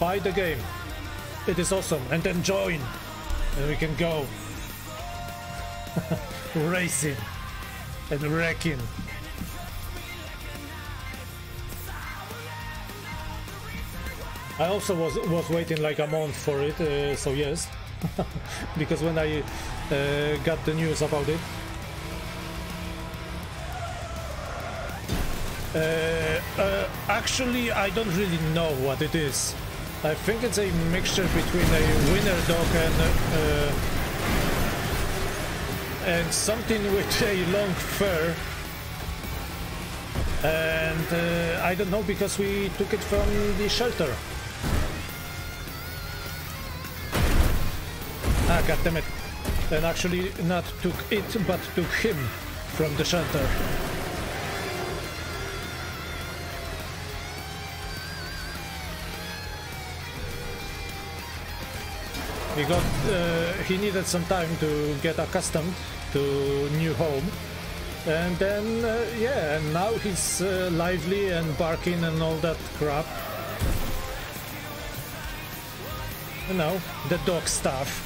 Buy the game. It is awesome, and then join, and we can go racing and wrecking. I also was was waiting like a month for it, uh, so yes, because when I uh, got the news about it, uh, uh, actually I don't really know what it is. I think it's a mixture between a winner dog and uh, and something with a long fur. And uh, I don't know because we took it from the shelter. Ah, god damn it! And actually, not took it, but took him from the shelter. He got. Uh, he needed some time to get accustomed to new home, and then uh, yeah, and now he's uh, lively and barking and all that crap. You know, the dog stuff.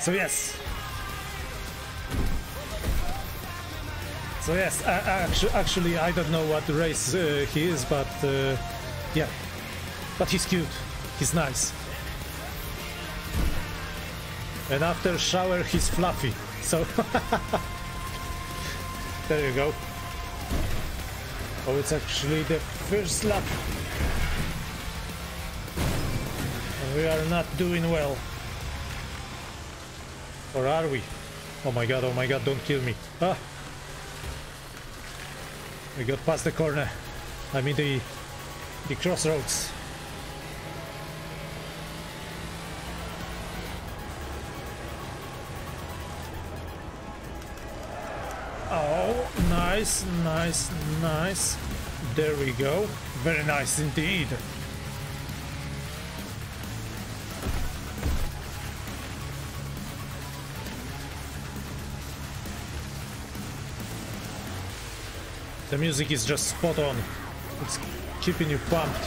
so yes. So yes, I, I, actually I don't know what race uh, he is, but uh, yeah, but he's cute, he's nice. And after shower he's fluffy, so there you go. Oh, it's actually the first lap. And we are not doing well. Or are we? Oh my god, oh my god, don't kill me. Ah! We got past the corner. I mean the the crossroads. Oh, nice, nice, nice. There we go. Very nice indeed. The music is just spot on. It's keeping you pumped.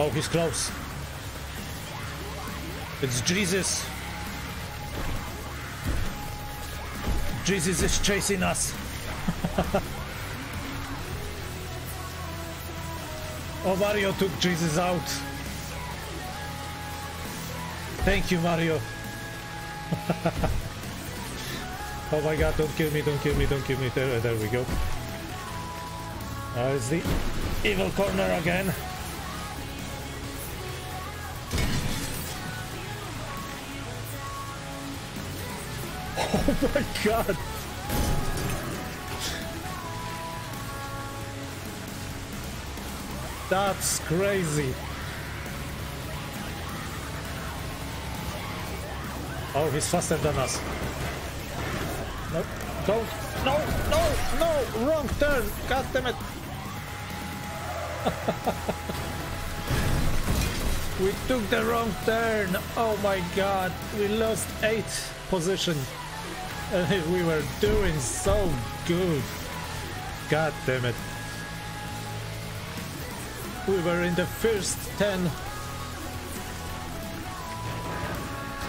Oh, he's close. It's Jesus. Jesus is chasing us. Oh, Mario took Jesus out. Thank you, Mario. Oh my god, don't kill me, don't kill me, don't kill me. There, there we go. Now it's the evil corner again. Oh my god. That's crazy. Oh, he's faster than us. No, don't. No, no, no. Wrong turn. God damn it. We took the wrong turn. Oh my god. We lost eight position. And we were doing so good. God damn it. We were in the first ten.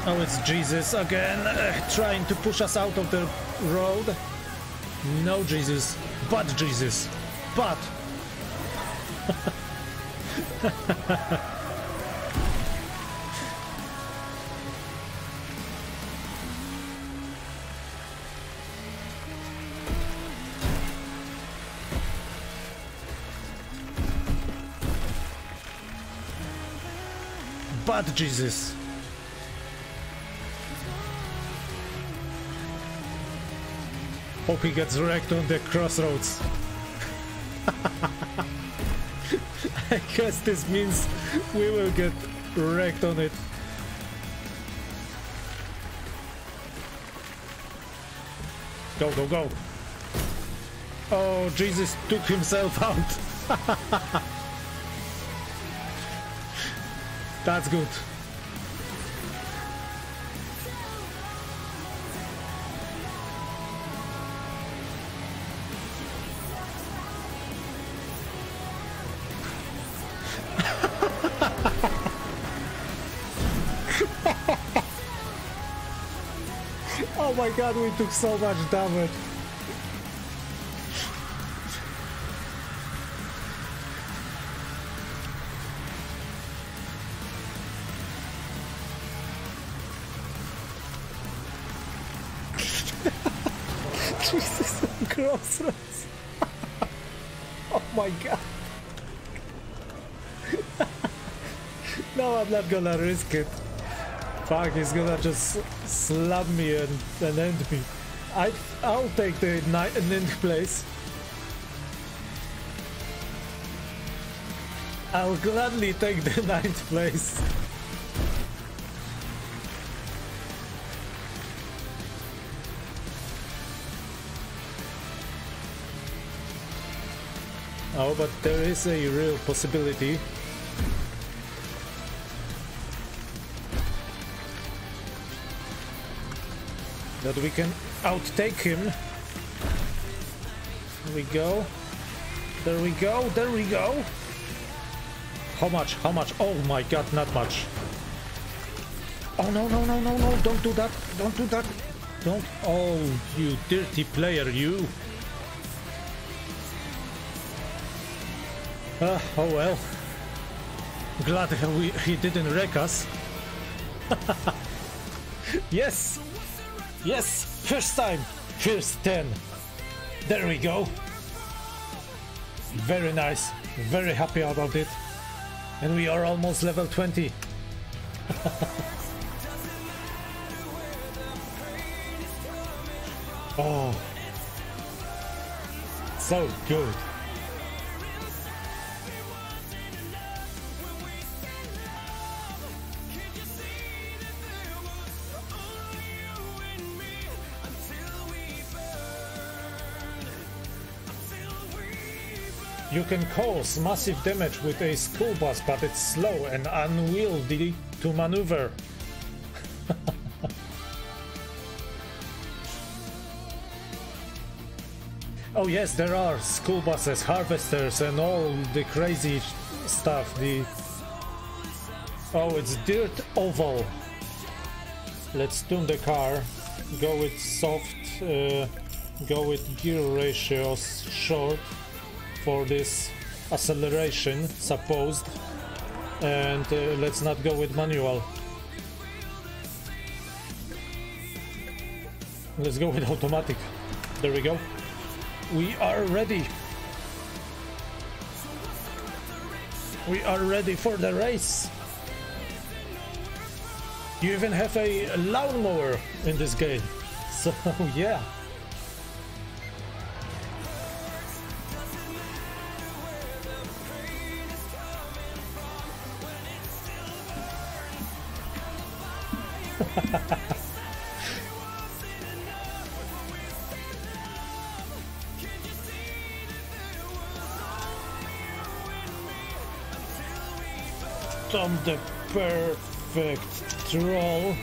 Oh, it's Jesus again, uh, trying to push us out of the road. No Jesus, but Jesus, but. But Jesus. Hope he gets wrecked on the crossroads. I guess this means we will get wrecked on it. Go, go, go. Oh, Jesus took himself out. That's good. Oh my god, we took so much damage. Jesus, crossroads. Oh my god. No, I'm not gonna risk it. Fuck, he's gonna just slap me and, and end me. I, I'll take the ninth place. I'll gladly take the ninth place. Oh, but there is a real possibility. That we can outtake him. There we go. There we go. There we go. How much? How much? Oh my god, not much. Oh no, no, no, no, no. Don't do that. Don't do that. Don't. Oh, you dirty player, you. Uh, oh well. Glad we, he didn't wreck us. Yes. Yes, first time, first ten. There we go. Very nice, very happy about it. And we are almost level twenty. Oh, so good. You can cause massive damage with a school bus, but it's slow and unwieldy to maneuver. Oh yes, there are school buses, harvesters and all the crazy stuff. The Oh, it's dirt oval. Let's tune the car. Go with soft, uh, go with gear ratios short. For this acceleration supposed, and uh, let's not go with manual. Let's go with automatic. There we go. We are ready. We are ready for the race. You even have a lawnmower in this game, so yeah. Tom the perfect troll.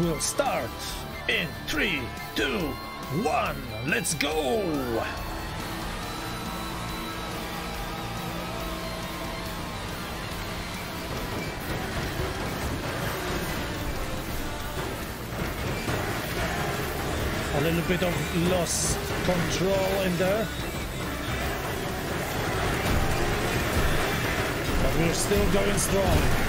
Will start in three, two, one. Let's go! A little bit of lost control in there, but we're still going strong.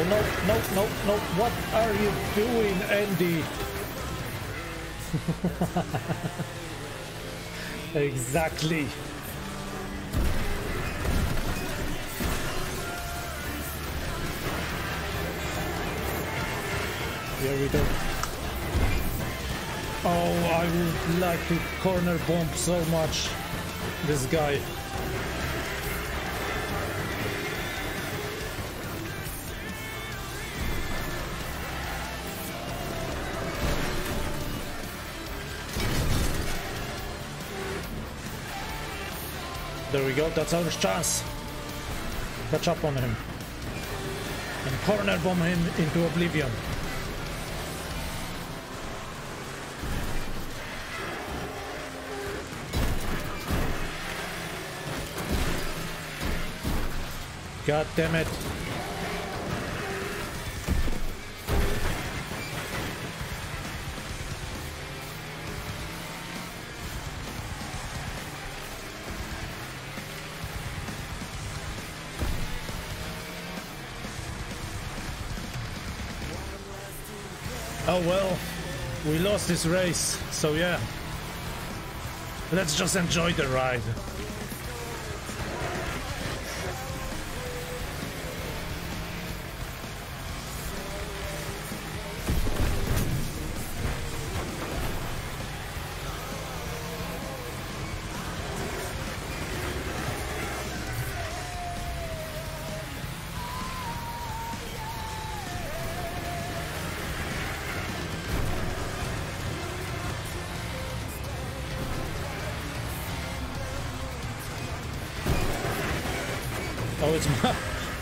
Oh, no, no, no, no, what are you doing, Andy? Exactly. Here we go. Oh, I would like to corner bomb so much this guy. there we go. That's our chance. Catch up on him. And corner bomb him into oblivion. God damn it. Oh well, we lost this race, so yeah, let's just enjoy the ride.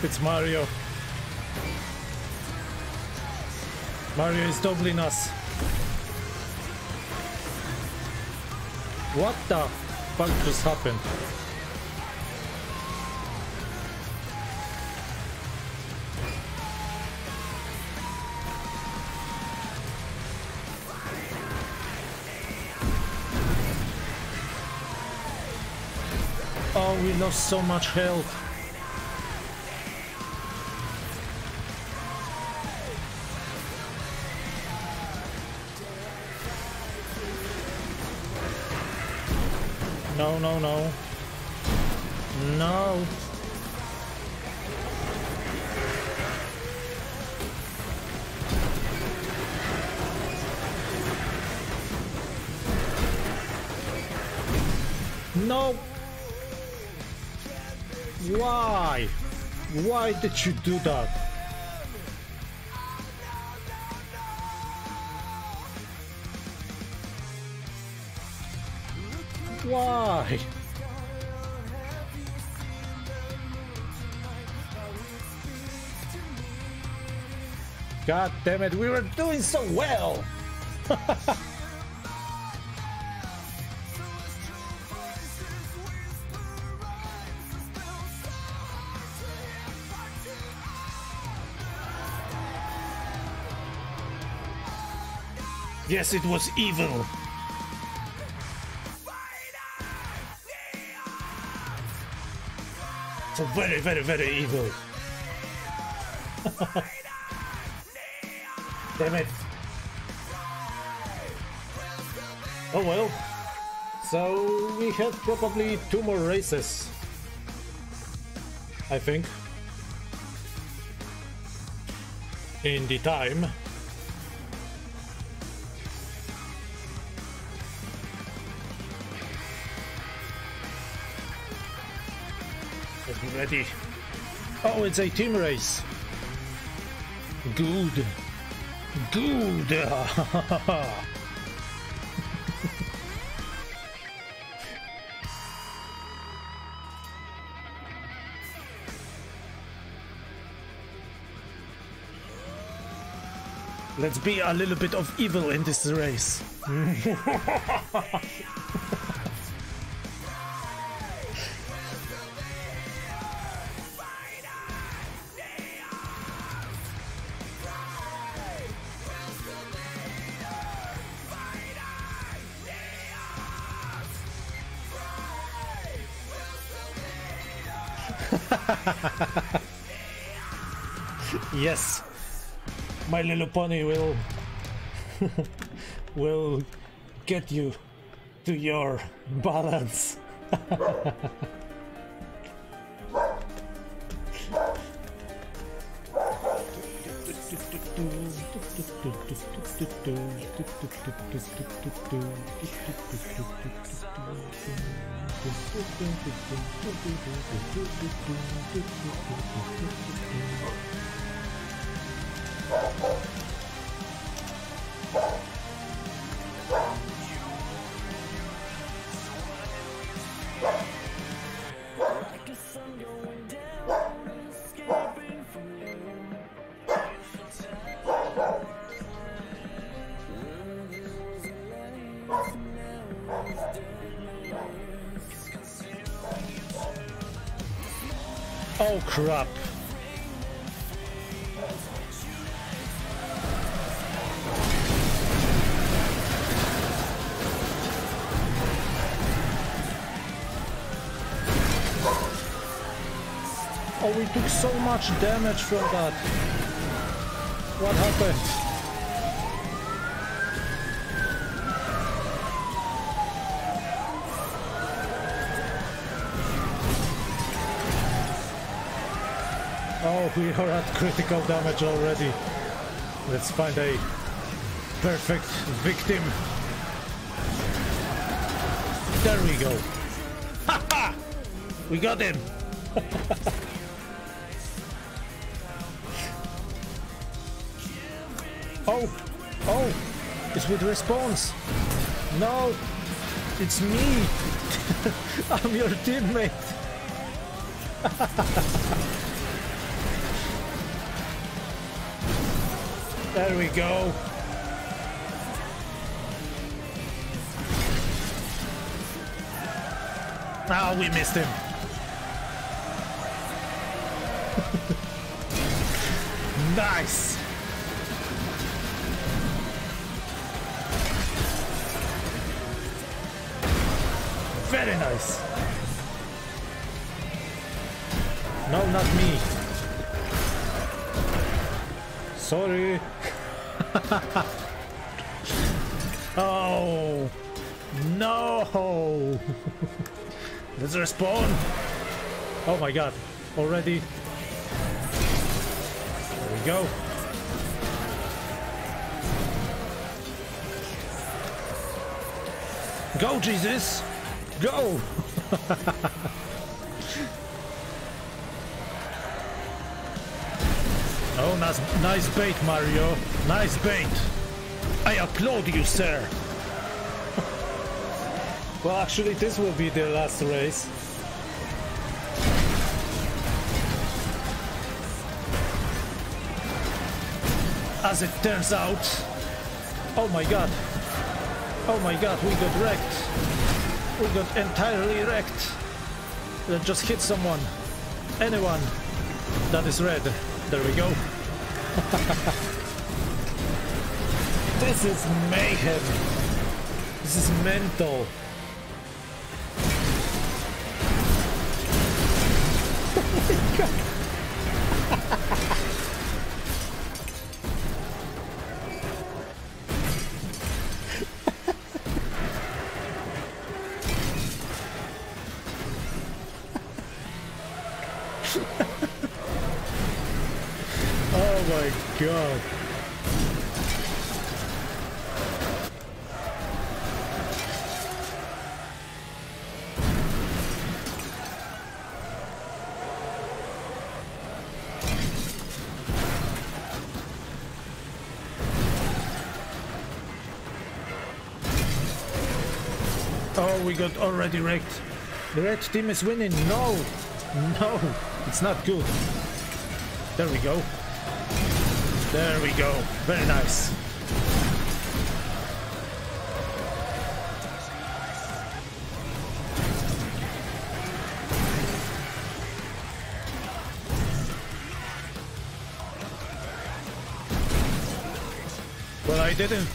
It's Mario. Mario is doubling us. What the fuck just happened? Oh, we lost so much health. No, no, no. No. No. Why? Why did you do that? Why? God damn it, we were doing so well. Yes, it was evil. So very, very, very evil. Damn it. Oh well. So we had probably two more races, I think, in the time. Ready. Oh, it's a team race. Good. Good. Let's be a little bit of evil in this race. Yes, My Little Pony will will get you to your balance. Oh crap. Oh, we took so much damage from that. What happened? Oh, we are at critical damage already. Let's find a perfect victim. There we go. Ha ha! We got him! Oh! Oh! It's with response! No! It's me! I'm your teammate! There we go. Now oh, we missed him. Nice. Very nice. No, not me. Sorry. Oh no! Let's respawn! Oh my god! Already? There we go! Go, Jesus! Go! Oh, nice, nice bait, Mario. Nice bait. I applaud you, sir. Well, actually, this will be the last race. As it turns out... Oh my god. Oh my god, we got wrecked. We got entirely wrecked. That just hit someone. Anyone. That is red. There we go. This is mayhem. This is mental. Oh my god. God. Oh, we got already wrecked. The red team is winning. No, no, it's not good. There we go. There we go. Very nice. Well, I didn't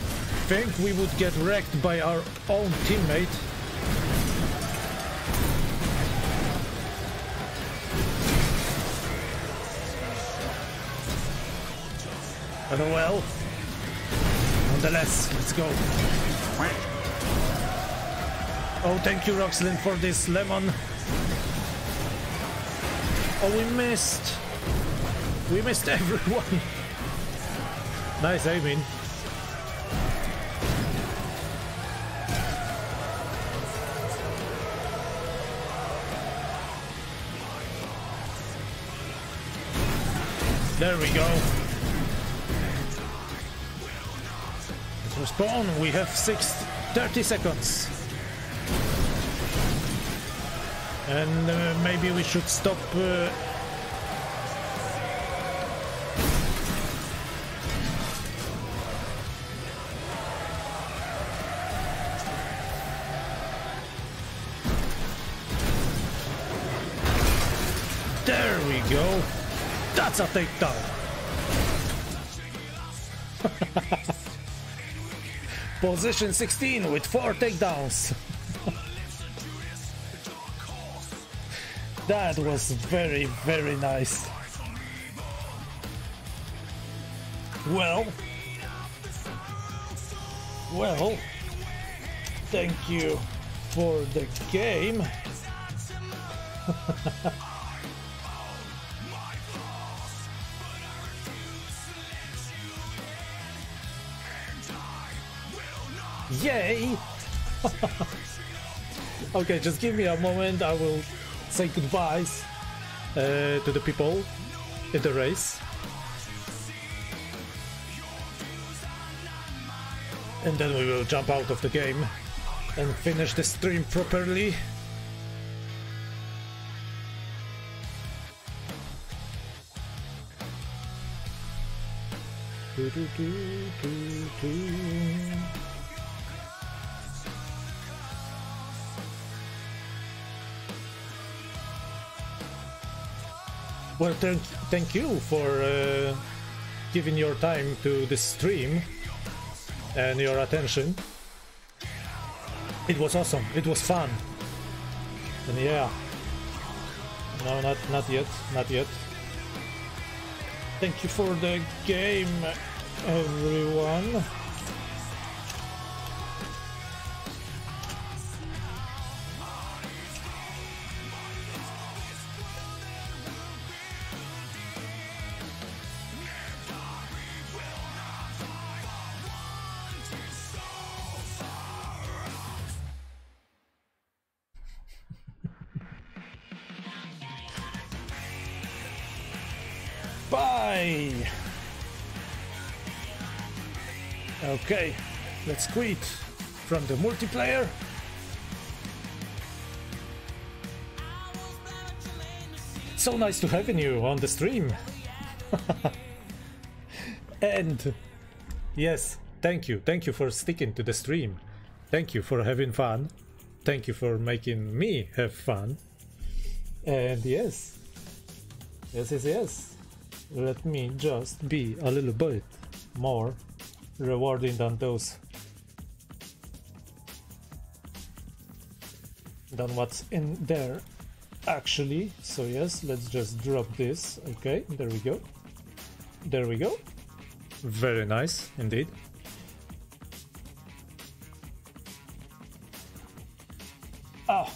think we would get wrecked by our own teammate. Well, nonetheless, let's go. Oh, thank you, Roxlyn, for this lemon. Oh, we missed. We missed everyone. Nice aiming. There we go. Respawn, we have six, thirty seconds. And uh, maybe we should stop. Uh... There we you go. That's a takedown. Position sixteen with four takedowns. That was very, very nice. Well, well, thank you for the game. Yay! Okay, just give me a moment, I will say goodbyes uh, to the people in the race. And then we will jump out of the game and finish the stream properly. Do, do, do, do, do. Well, thank, thank you for uh, giving your time to the stream and your attention. It was awesome. It was fun. And yeah. No, not not yet. Not yet. Thank you for the game, everyone. Okay, let's quit from the multiplayer. So nice to having you on the stream. And yes, thank you. Thank you for sticking to the stream. Thank you for having fun. Thank you for making me have fun. And yes, yes, yes, yes. Let me just be a little bit more rewarding than those, than what's in there actually. So yes, let's just drop this. Okay, there we go, there we go. Very nice indeed. Ah,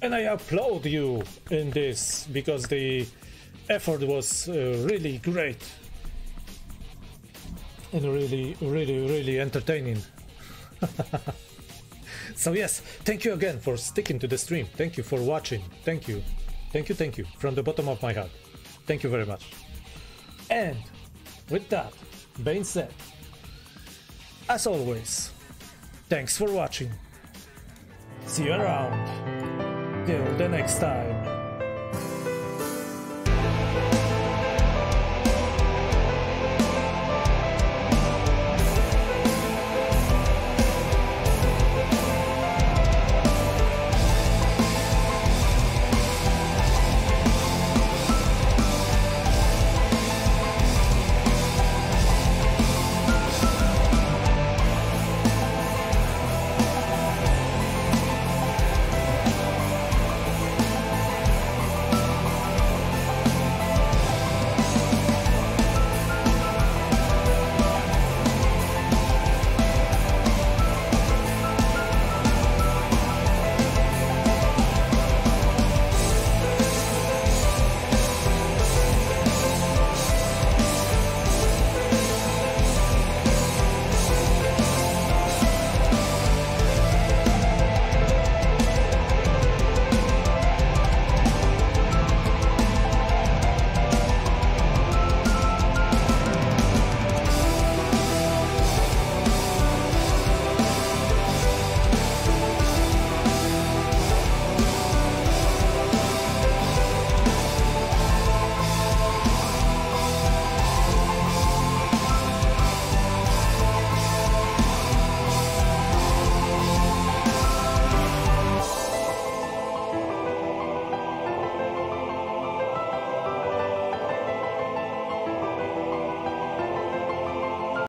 and I applaud you in this because the effort was uh, really great and really, really, really entertaining. So yes, thank you again for sticking to the stream. Thank you for watching. Thank you, thank you, thank you from the bottom of my heart. Thank you very much. And with that being said, as always, thanks for watching. See you around till the next time.